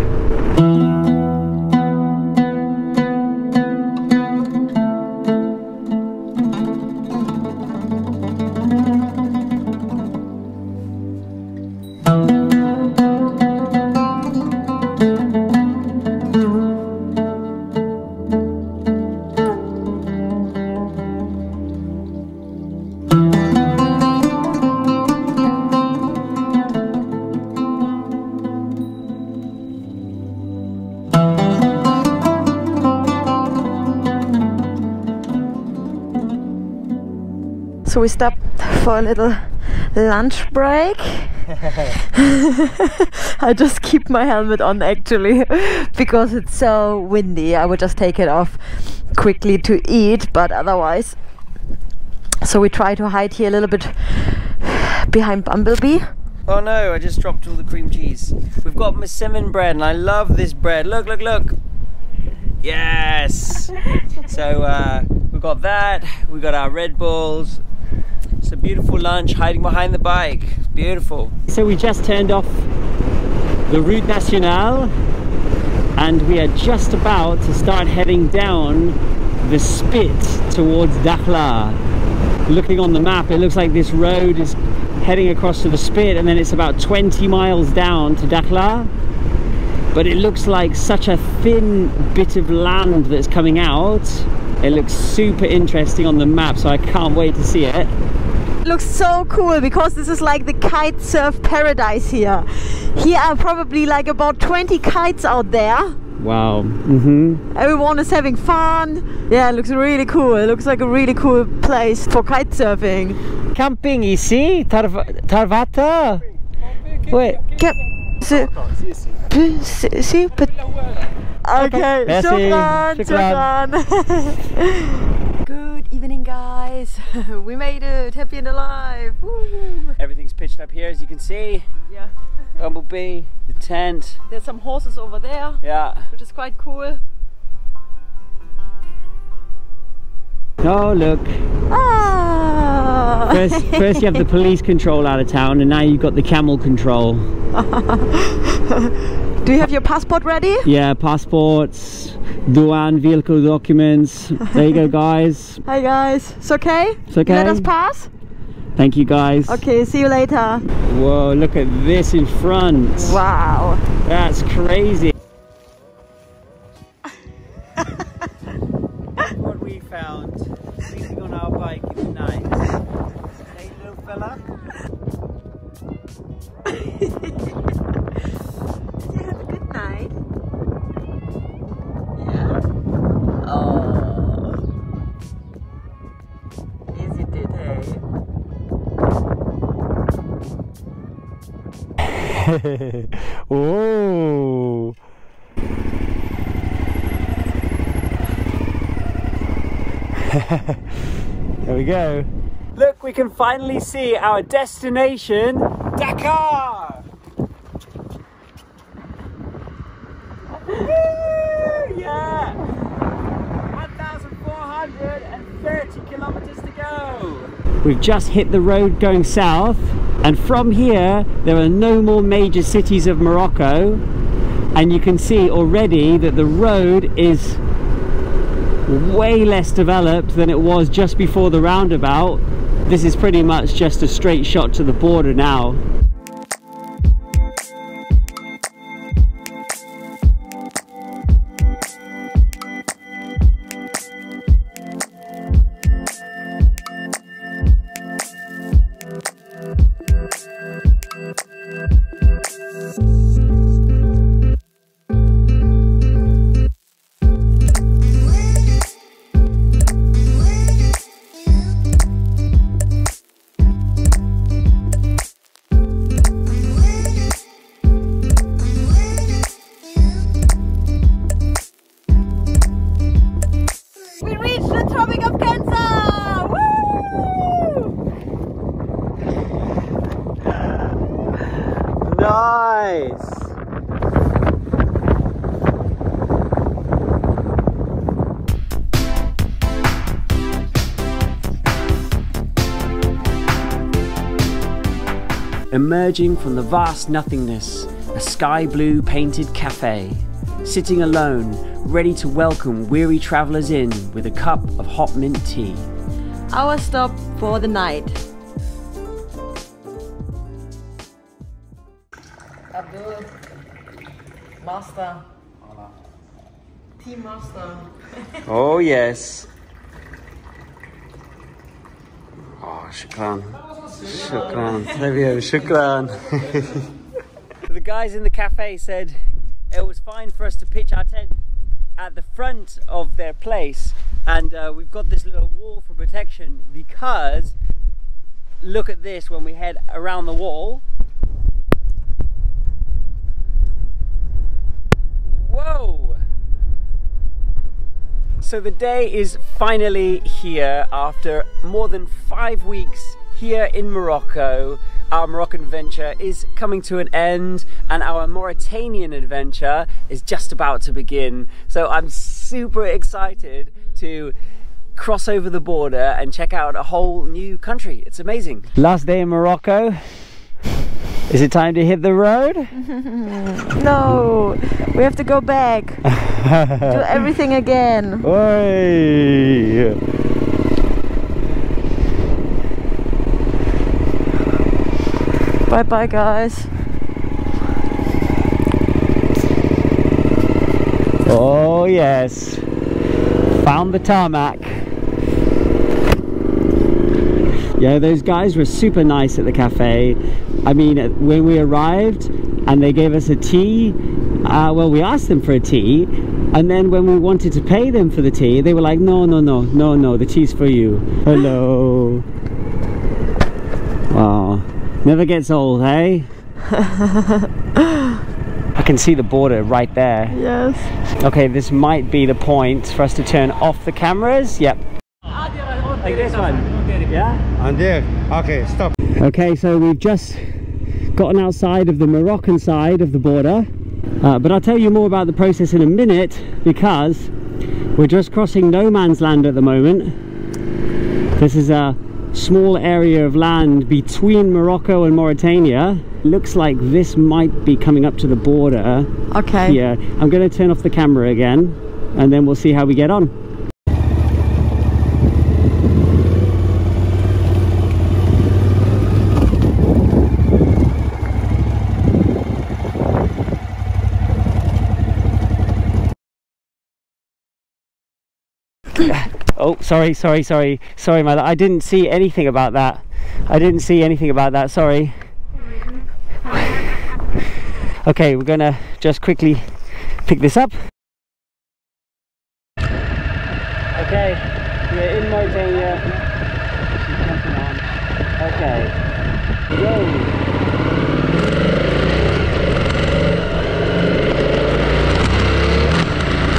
So we stopped for a little lunch break. I just keep my helmet on actually because it's so windy. I would just take it off quickly to eat, but otherwise. So we try to hide here a little bit behind Bumblebee. Oh no, I just dropped all the cream cheese. We've got Msemin bread and I love this bread. Look, look, look. Yes. So we've got that, we got our Red Bulls. It's a beautiful lunch, hiding behind the bike. It's beautiful. So we just turned off the Route Nationale and we are just about to start heading down the spit towards Dakhla. Looking on the map, it looks like this road is heading across to the spit and then it's about 20 miles down to Dakhla. But it looks like such a thin bit of land that's coming out. It looks super interesting on the map, so I can't wait to see it. It looks so cool because this is like the kite surf paradise here. Here are probably like about 20 kites out there. Wow. Mm-hmm. Everyone is having fun. Yeah, it looks really cool. It looks like a really cool place for kite surfing. Camping ici, Tarvata. Oui. Si, okay, shukran. Good evening, guys. We made it, happy and alive. Woo. Everything's pitched up here, as you can see. Yeah. Bumblebee, the tent. There's some horses over there. Yeah. Which is quite cool. Oh, look. Ah. First you have the police control out of town, and now you've got the camel control. Do you have your passport ready? Yeah, passports, douane, vehicle documents. There you go, guys. Hi, guys. It's okay? It's okay. You let us pass? Thank you, guys. Okay, see you later. Whoa, look at this in front. Wow. That's crazy. What we found, sleeping on our bike in the night. Hey, little fella. Did you have a good night? Yeah? Oh. Yes, it did, hey? Oh. There we go. Look, we can finally see our destination, Dakar! Woo! Yeah! 1,430 kilometers to go! We've just hit the road going south, and from here there are no more major cities of Morocco, and you can see already that the road is way less developed than it was just before the roundabout. This is pretty much just a straight shot to the border now. Emerging from the vast nothingness, a sky blue painted cafe. Sitting alone, ready to welcome weary travellers in with a cup of hot mint tea. Our stop for the night. Abdul, master. Hola. Tea master. Oh yes. Oh, shukran. Shukran. The guys in the cafe said it was fine for us to pitch our tent at the front of their place, and we've got this little wall for protection, because look at this when we head around the wall. Whoa! So the day is finally here after more than 5 weeks here in Morocco. Our Moroccan adventure is coming to an end, and our Mauritanian adventure is just about to begin. So I'm super excited to cross over the border and check out a whole new country. It's amazing. Last day in Morocco. Is it time to hit the road? No, we have to go back. Do everything again. Oy. Bye bye, guys. Oh yes, found the tarmac. Yeah, those guys were super nice at the cafe. I mean, when we arrived and they gave us a tea, well, we asked them for a tea, and then when we wanted to pay them for the tea, they were like, no, the tea's for you. Hello. Oh, never gets old, hey? I can see the border right there. Yes. Okay, this might be the point for us to turn off the cameras. Yep. Like this one. Yeah? And there. Okay, stop. Okay, so we've just gotten outside of the Moroccan side of the border. But I'll tell you more about the process in a minute, because we're just crossing no man's land at the moment. This is a small area of land between Morocco and Mauritania. Looks like this might be coming up to the border. Okay. Yeah, I'm going to turn off the camera again, and then we'll see how we get on. Oh, sorry, my love. I didn't see anything about that. Sorry. Okay, we're gonna just quickly pick this up. Okay, we're in Mauritania. Okay. Go.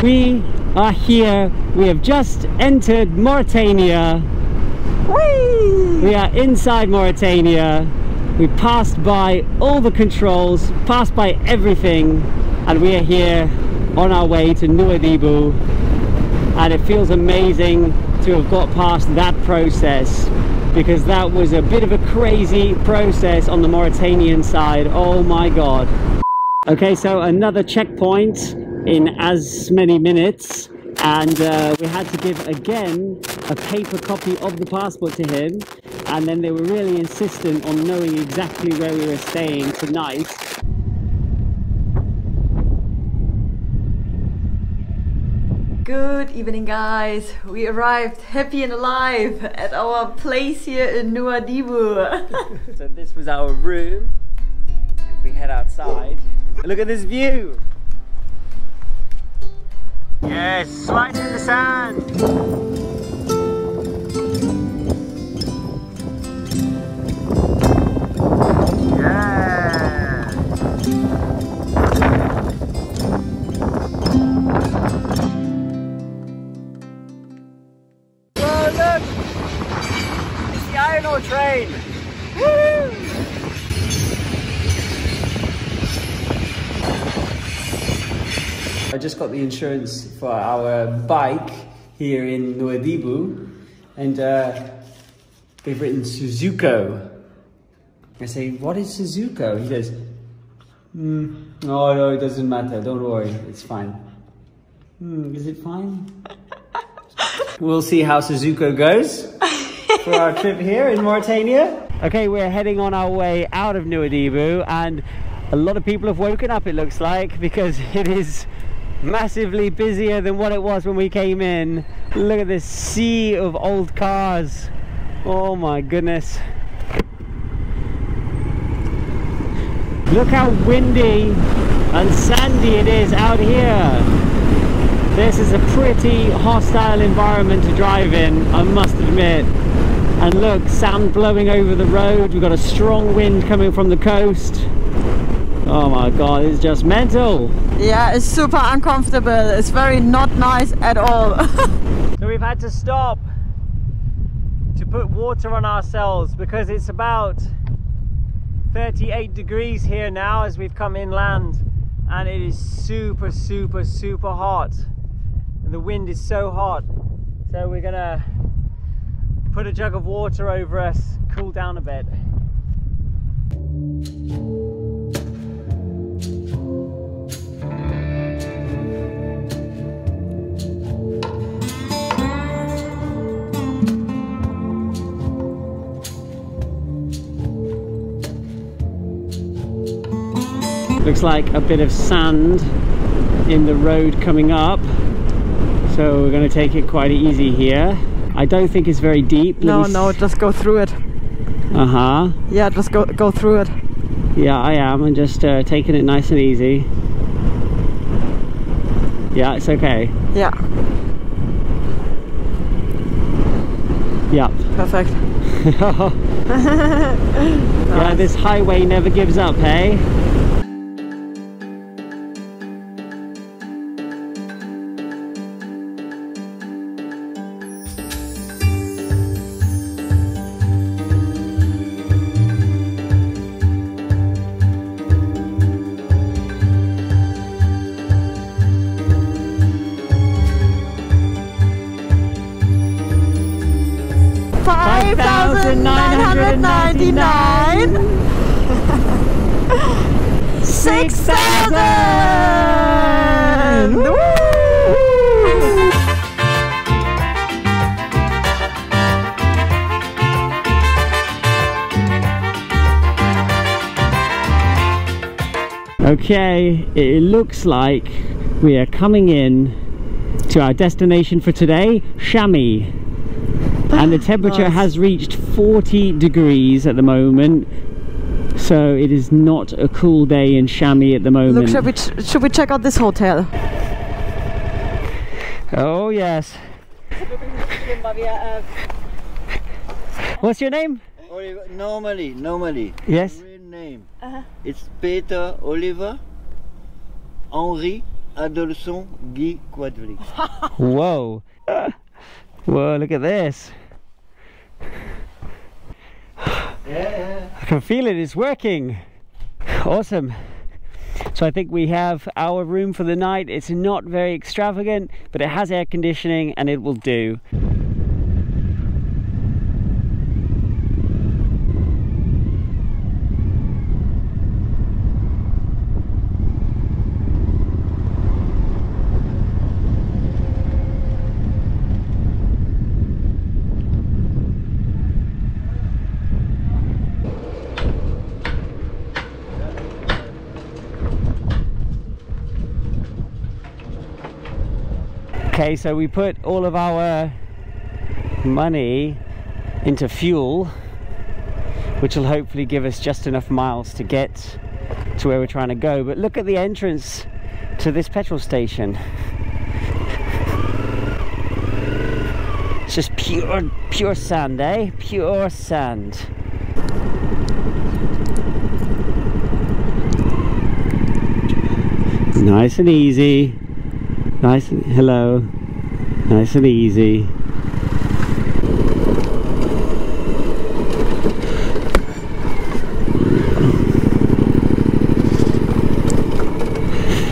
We are here. We have just entered Mauritania. Whee! We are inside Mauritania. We passed by all the controls, passed by everything, and we are here on our way to Nouadhibou. And it feels amazing to have got past that process, because that was a bit of a crazy process on the Mauritanian side. Oh my god. Okay, so another checkpoint in as many minutes, and we had to give again a paper copy of the passport to him, and then they were really insistent on knowing exactly where we were staying tonight. Good evening, guys. We arrived happy and alive at our place here in Nouadhibou. So this was our room, and we head outside. Look at this view. Yes, slide in the sand. Yeah. Whoa, look! It's the iron ore train. Woo! I just got the insurance for our bike here in Nouadhibou, and they've written Suzuko. I say, what is Suzuko? He says, no, it doesn't matter, don't worry, it's fine. Is it fine? We'll see how Suzuko goes for our trip here in Mauritania. Okay, we're heading on our way out of Nouadhibou, and a lot of people have woken up, it looks like, because it is massively busier than what it was when we came in. Look at this sea of old cars. Oh my goodness. Look how windy and sandy it is out here. This is a pretty hostile environment to drive in, I must admit. And look, sand blowing over the road. We've got a strong wind coming from the coast. Oh my god, it's just mental. Yeah, it's super uncomfortable. It's very not nice at all. So we've had to stop to put water on ourselves, because it's about 38 degrees here now as we've come inland, and it is super, super, super hot. And the wind is so hot. So we're gonna put a jug of water over us, cool down a bit. Looks like a bit of sand in the road coming up, so we're going to take it quite easy here. I don't think it's very deep. No, just go through it. Uh-huh. Yeah, just go through it. Yeah, I am. I'm just taking it nice and easy. Yeah, it's okay. Yeah. Yeah. Perfect. Yeah, this highway never gives up, hey? Okay, it looks like we are coming in to our destination for today, Chami. And the temperature has reached 40 degrees at the moment. So it is not a cool day in Chami at the moment. Look, should we check out this hotel? Oh yes. What's your name? Normally. Yes. Name. It's Peter Oliver Henri Adolson Guy Quadri. Whoa. Whoa, look at this. Yeah. I can feel it, it's working. Awesome. So I think we have our room for the night. It's not very extravagant, but it has air conditioning and it will do. Okay, so we put all of our money into fuel, which will hopefully give us just enough miles to get to where we're trying to go. But look at the entrance to this petrol station. It's just pure sand, eh? Pure sand. Nice and easy. Nice and, hello, nice and easy.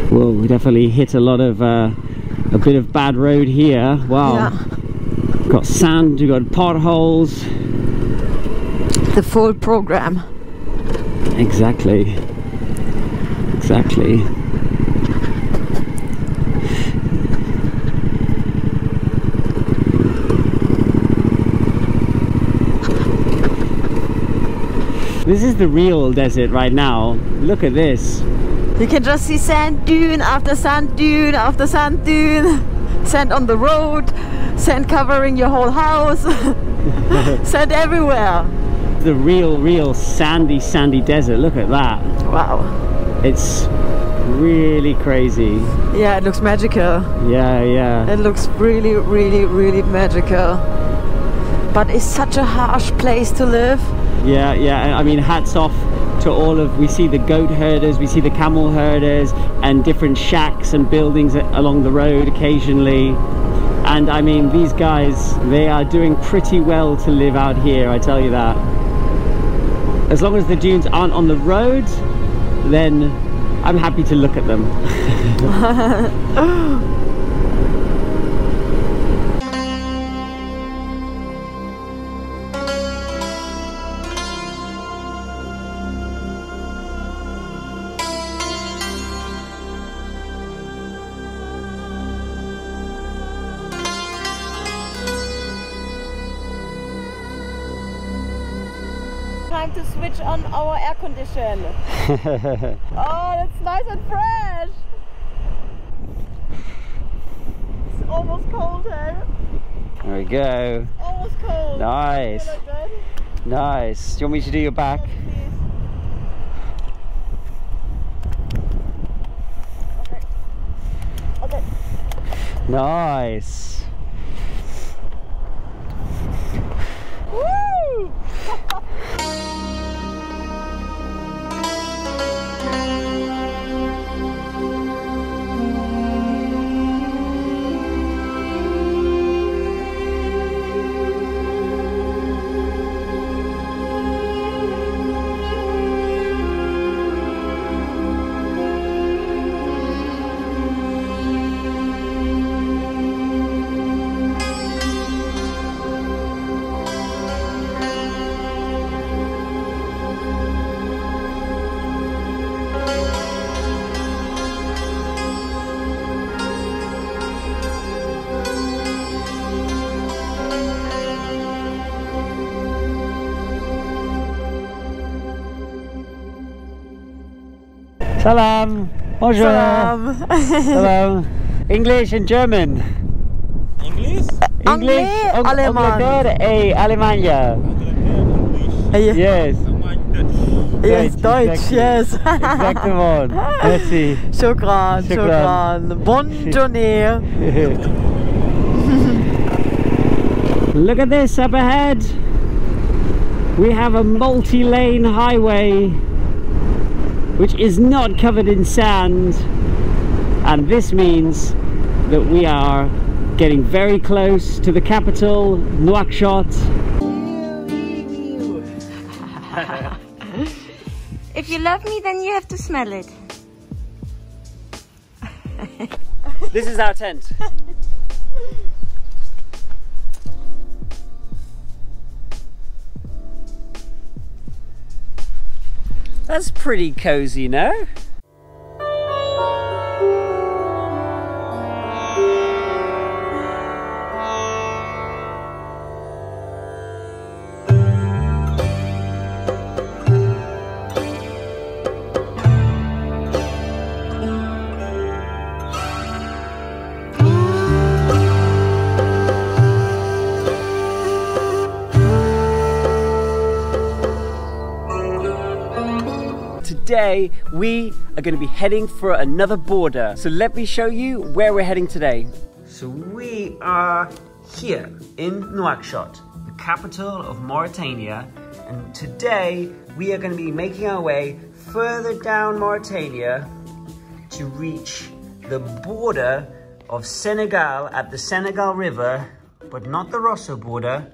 Well, we definitely hit a lot of, a bit of bad road here. Wow. Yeah. We've got sand, we've got potholes. The full program. Exactly. Exactly. This is the real desert right now. Look at this. You can just see sand dune after sand dune after sand dune. Sand on the road, sand covering your whole house, sand everywhere. The real sandy desert. Look at that. Wow. It's really crazy. Yeah, it looks magical. Yeah. It looks really magical. But it's such a harsh place to live. Yeah, I mean, hats off to all of, we see the goat herders, we see the camel herders and different shacks and buildings along the road occasionally. And I mean, these guys, they are doing pretty well to live out here, I tell you that. As long as the dunes aren't on the road, then I'm happy to look at them. Time to switch on our air condition. Oh, that's nice and fresh. It's almost cold, eh? There we go. It's almost cold. Nice. Nice. Do you want me to do your back? Yes, please. Okay. Nice. Woo! Woo! Salam. Bonjour. Salam. Salam. English and German. English? English, Angleterre and Alemania. Yes. Yes, Deutsch, yes. Exactement. Merci. Shukran, shukran. Bonne journée. Look at this up ahead. We have a multi-lane highway which is not covered in sand, and this means that we are getting very close to the capital, Nouakchott. If you love me, then you have to smell it. This is our tent. That's pretty cozy, no? Today we are going to be heading for another border. So let me show you where we're heading today. So we are here in Nouakchott, the capital of Mauritania, and today we are going to be making our way further down Mauritania to reach the border of Senegal at the Senegal River, but not the Rosso border,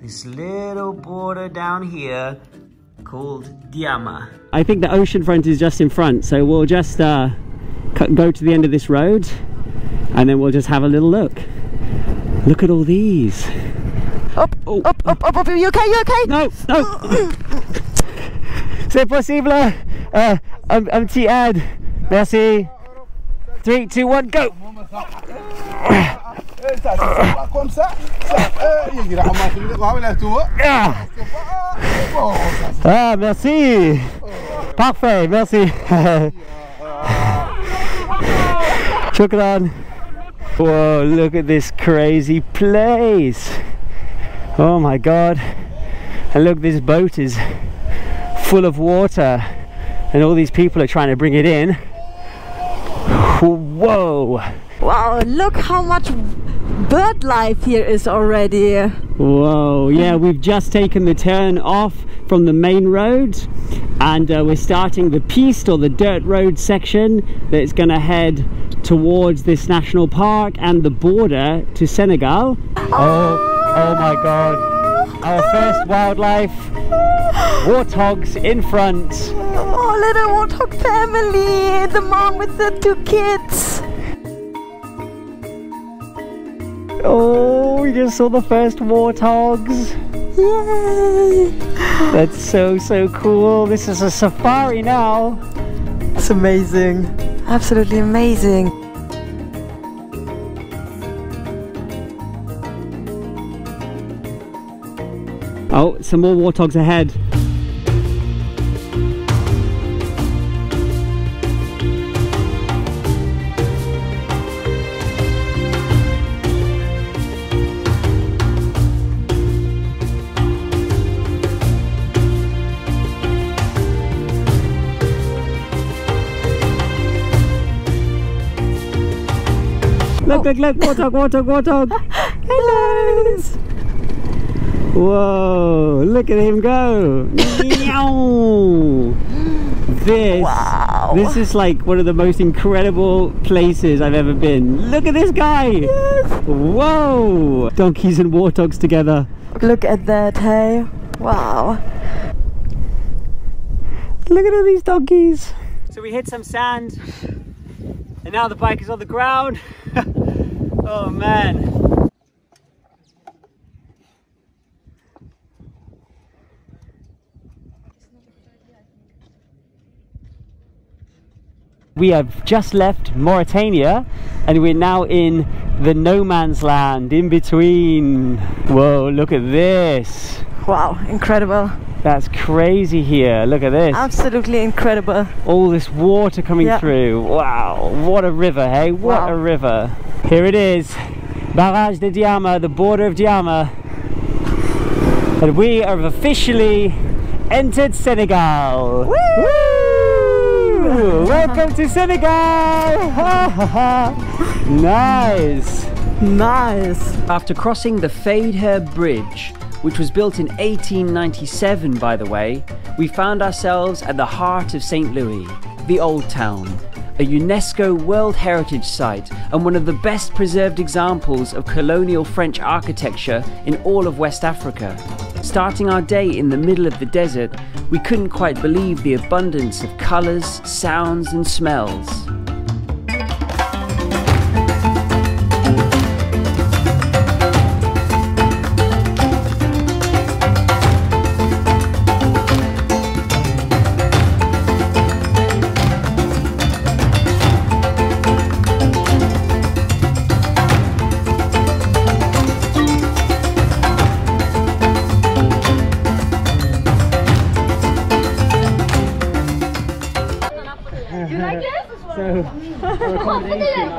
this little border down here called Diama. I think the ocean front is just in front, so we'll just go to the end of this road and then we'll just have a little look. Look at all these. Up, oh, up, up, up, up, are you okay, you okay? No, no. C'est possible, un petit aide. Merci. 3, 2, 1, go. Ah, merci. Parfait, merci. Shukran. Whoa, look at this crazy place. Oh my God. And look, this boat is full of water and all these people are trying to bring it in. Whoa. Wow, look how much bird life here is already. Whoa, yeah, we've just taken the turn off from the main road and we're starting the piste or the dirt road section that's gonna head towards this national park and the border to Senegal. Oh my God, our first wildlife, warthogs in front. Oh, little warthog family, the mom with the 2 kids. Oh, we just saw the first warthogs. Yay! That's so cool. This is a safari now. It's amazing. Absolutely amazing. Oh, some more warthogs ahead. Look, look, look, warthog, warthog, warthog. Hello. Whoa, look at him go. This is like one of the most incredible places I've ever been. Look at this guy. Yes. Whoa, donkeys and warthogs together. Look at that, hey. Wow. Look at all these donkeys. So we hit some sand and now the bike is on the ground. Oh man. We have just left Mauritania and we're now in the no man's land in between. Whoa, look at this. Wow, incredible. That's crazy here. Look at this. Absolutely incredible. All this water coming through. Wow, what a river, hey? What a river. Here it is, Barrage de Diama, the border of Diama. And we have officially entered Senegal. Woo! Woo! Welcome to Senegal! Nice! Nice! After crossing the Fade Her Bridge, which was built in 1897 by the way, we found ourselves at the heart of Saint Louis, the Old Town, a UNESCO World Heritage Site and one of the best preserved examples of colonial French architecture in all of West Africa. Starting our day in the middle of the desert, we couldn't quite believe the abundance of colours, sounds and smells.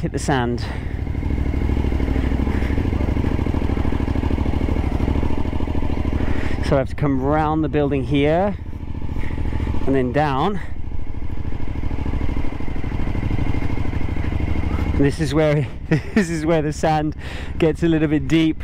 Hit the sand. So I have to come round the building here and then down. And this is where the sand gets a little bit deep.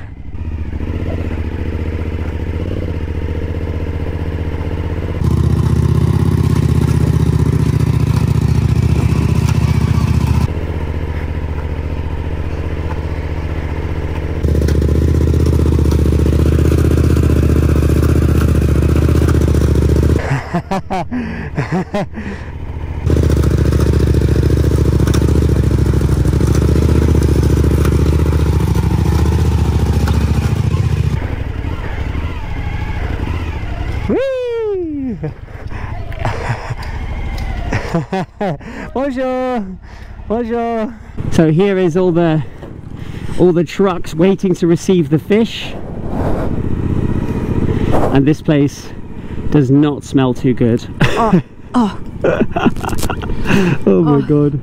Bonjour. Bonjour. So here is all the trucks waiting to receive the fish, and this place does not smell too good. Oh, oh. Oh my god.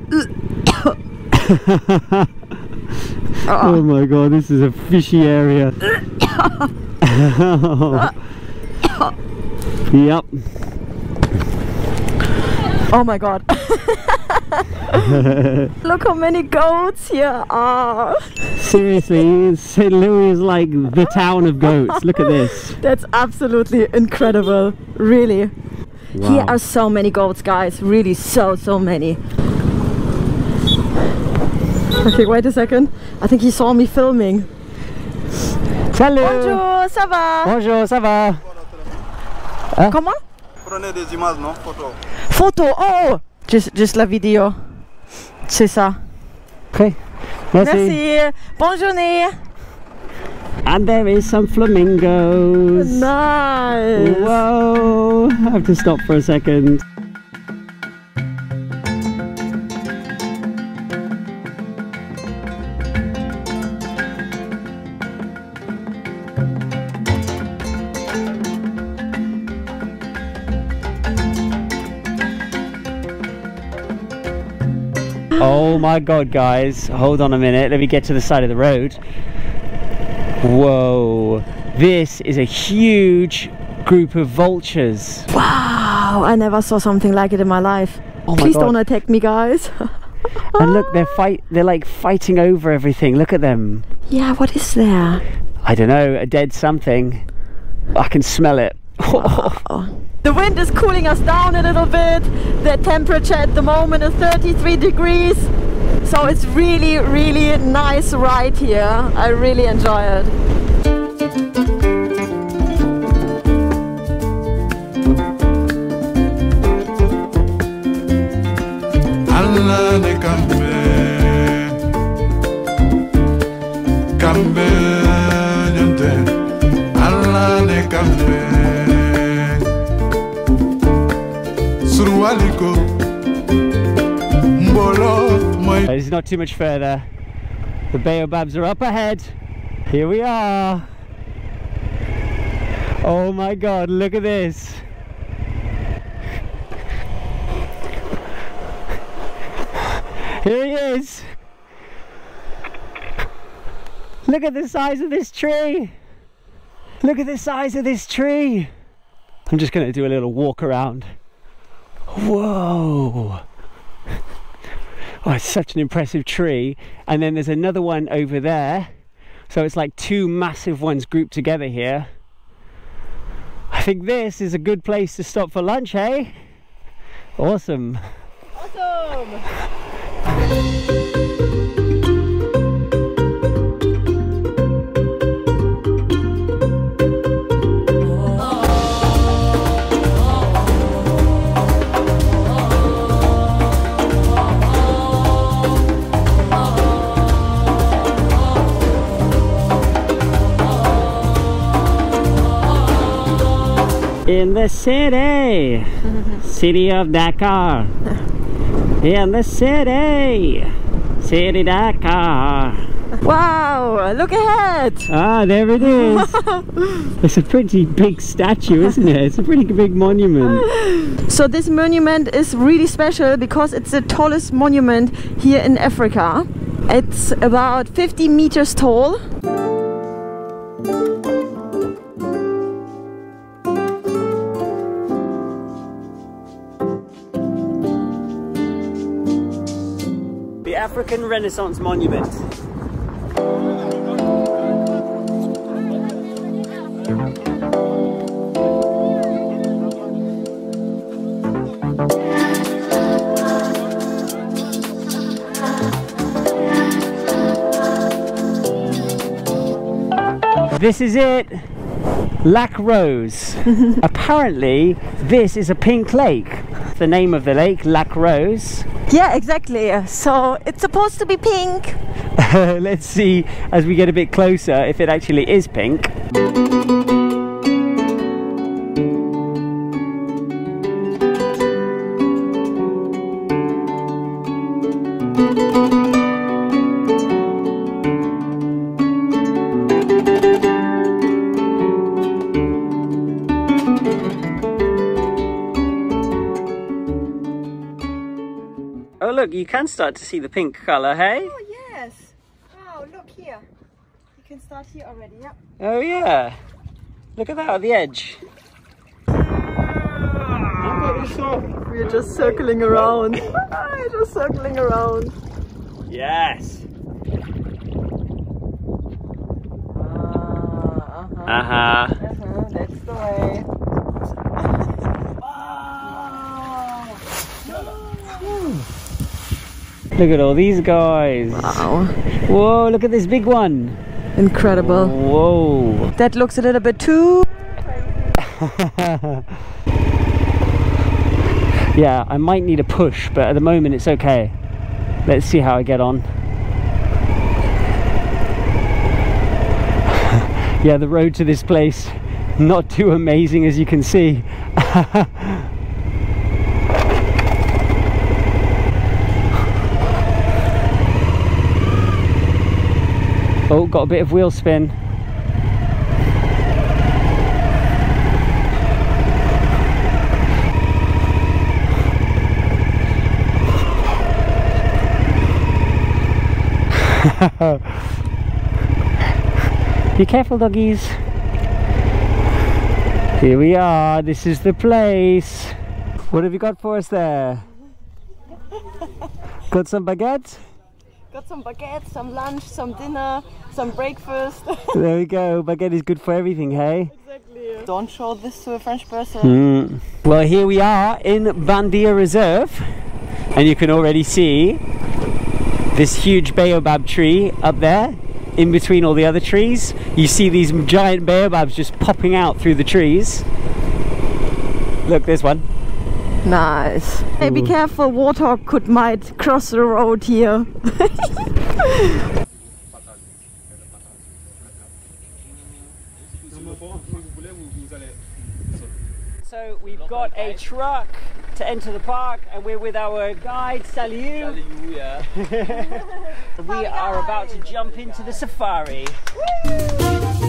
Oh my god, this is a fishy area. Yep. Oh my god. Look how many goats here are. Seriously, St. Louis is like the town of goats. Look at this. That's absolutely incredible. Really. Wow. Here are so many goats, guys. Really, so many. Okay, wait a second. I think he saw me filming. Salut. Bonjour, ça va? Bonjour, ça va? Huh? Comment? Prenez des images, non? Photo. Photo, oh! Just la vidéo. C'est ça. Okay. Merci. Merci. Bonne journée. And there is some flamingos. Nice. Whoa. I have to stop for a second. Oh my god, guys, hold on a minute, let me get to the side of the road. Whoa, this is a huge group of vultures. Wow, I never saw something like it in my life. Oh my Please god. Don't attack me, guys. And look, they're like fighting over everything. Look at them. Yeah, what is there? I don't know, a dead something. I can smell it. Wow. The wind is cooling us down a little bit. The temperature at the moment is 33 degrees. So it's really, really nice ride here. I really enjoy it. It's not too much further. The baobabs are up ahead. Here we are. Oh my god, look at this. Here he is! Look at the size of this tree! Look at the size of this tree! I'm just going to do a little walk around. Whoa! Oh, it's such an impressive tree. And then there's another one over there. So it's like two massive ones grouped together here. I think this is a good place to stop for lunch, hey? Awesome! Awesome! In the city, city of Dakar. In the city! City Dakar! Wow! Look ahead! Ah, there it is! It's a pretty big statue, isn't it? It's a pretty big monument. So this monument is really special because it's the tallest monument here in Africa. It's about 50 meters tall. African Renaissance Monument. This is it, Lac Rose. Apparently, this is a pink lake. The name of the lake, Lac Rose. Yeah, exactly. So it's supposed to be pink. Let's see as we get a bit closer if it actually is pink. You can start to see the pink colour, hey? Oh yes! Wow, look here. You can start here already, yep. Oh yeah! Look at that at the edge. We're just circling around. We're just circling around. Yes! That's the way. Look at all these guys. Wow. Whoa, look at this big one. Incredible. Whoa. That looks a little bit too crazy. Yeah, I might need a push, but at the moment it's okay. Let's see how I get on. Yeah, the road to this place, not too amazing as you can see. Oh, got a bit of wheel spin. Be careful, doggies. Here we are, this is the place. What have you got for us there? Got some baguette? Got some baguette, some lunch, some dinner, some breakfast. There we go, baguette is good for everything, hey? Exactly. Don't show this to a French person. Mm. Well, here we are in Bandia Reserve, and you can already see this huge baobab tree up there. In between all the other trees, you see these giant baobabs just popping out through the trees. Look, there's one. Nice. Hey, be careful, warthog might cross the road here. So we've got a truck to enter the park, and we're with our guide Saliu. Saliu, yeah. We are about to jump into the safari. Woo!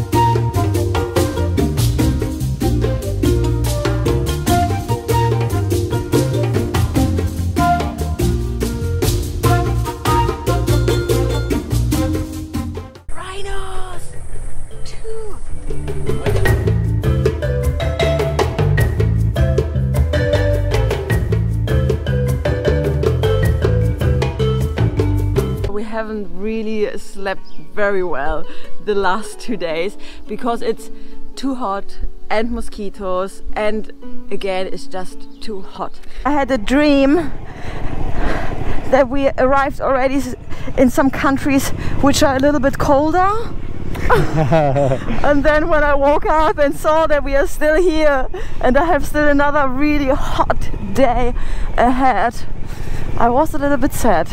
Haven't really slept very well the last 2 days because it's too hot and mosquitoes, and again it's just too hot. I had a dream that we arrived already in some countries which are a little bit colder. And then when I woke up and saw that we are still here and I have still another really hot day ahead, I was a little bit sad.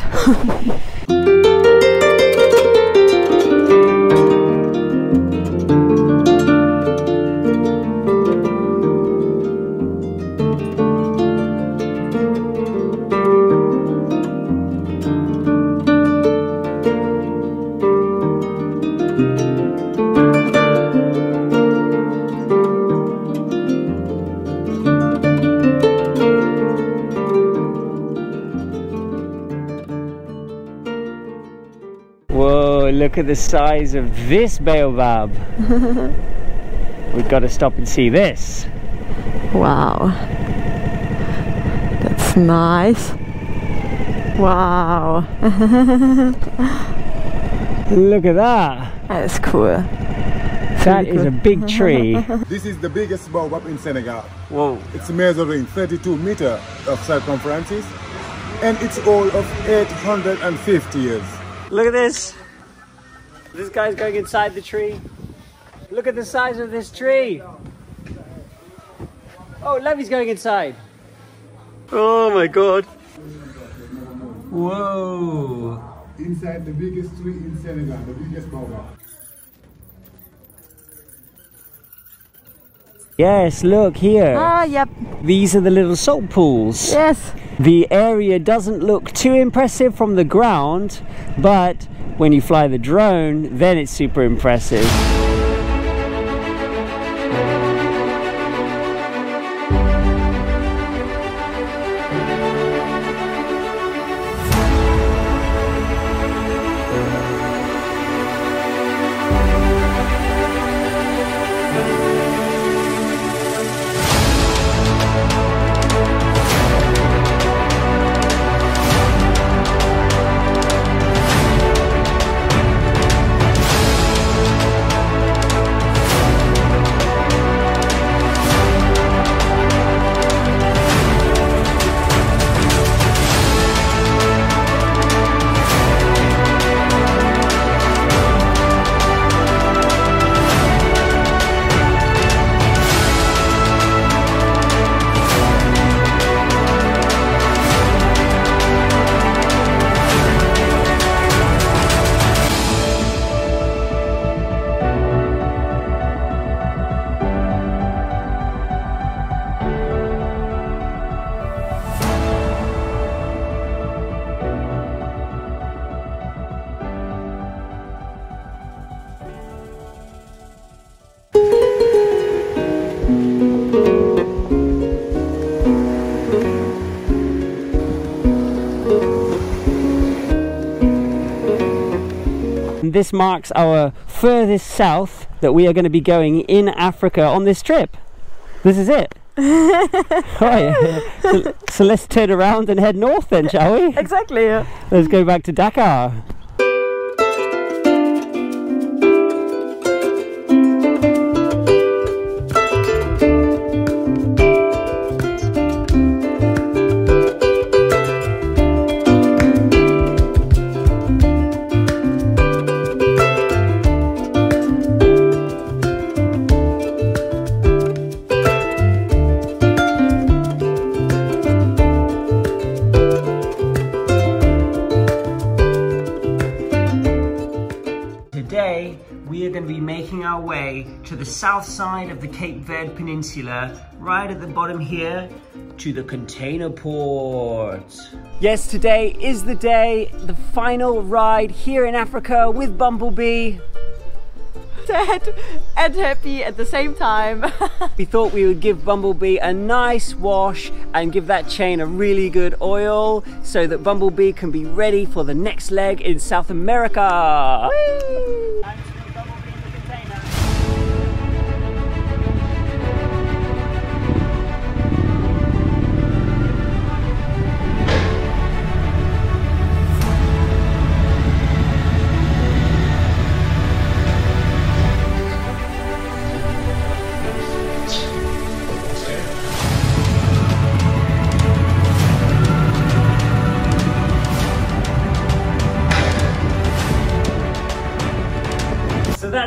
Look at the size of this baobab. We've got to stop and see this. Wow, that's nice. Wow. Look at that. That's cool. That is a big tree. This is the biggest baobab in Senegal. Whoa. It's measuring 32 meters of circumference, and it's all of 850 years. Look at this. This guy's going inside the tree. Look at the size of this tree. Oh, Lavi's going inside. Oh my God. Whoa. Inside the biggest tree in Senegal, the biggest baobab. Yes, look here. Ah, yep. These are the little salt pools. Yes. The area doesn't look too impressive from the ground, but when you fly the drone, then it's super impressive. And this marks our furthest south that we are going to be going in Africa on this trip. This is it. Right. So let's turn around and head north then, shall we? Exactly. Yeah. Let's go back to Dakar. To the south side of the Cape Verde Peninsula, right at the bottom here, to the container port. Yes, today is the day, the final ride here in Africa with Bumblebee. Sad and happy at the same time. We thought we would give Bumblebee a nice wash and give that chain a really good oil so that Bumblebee can be ready for the next leg in South America. Whee!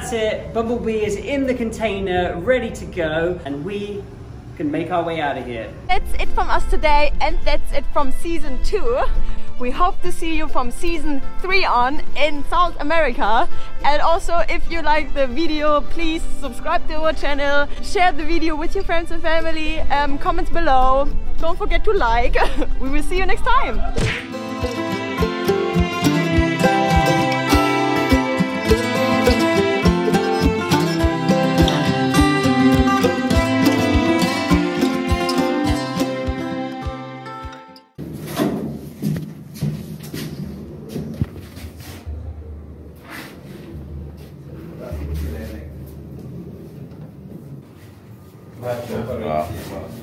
That's it, Bumblebee is in the container, ready to go, and we can make our way out of here. That's it from us today, and that's it from season 2. We hope to see you from season 3 on in South America. And also, if you like the video, please subscribe to our channel, share the video with your friends and family, comment below, don't forget to like. We will see you next time. Wow.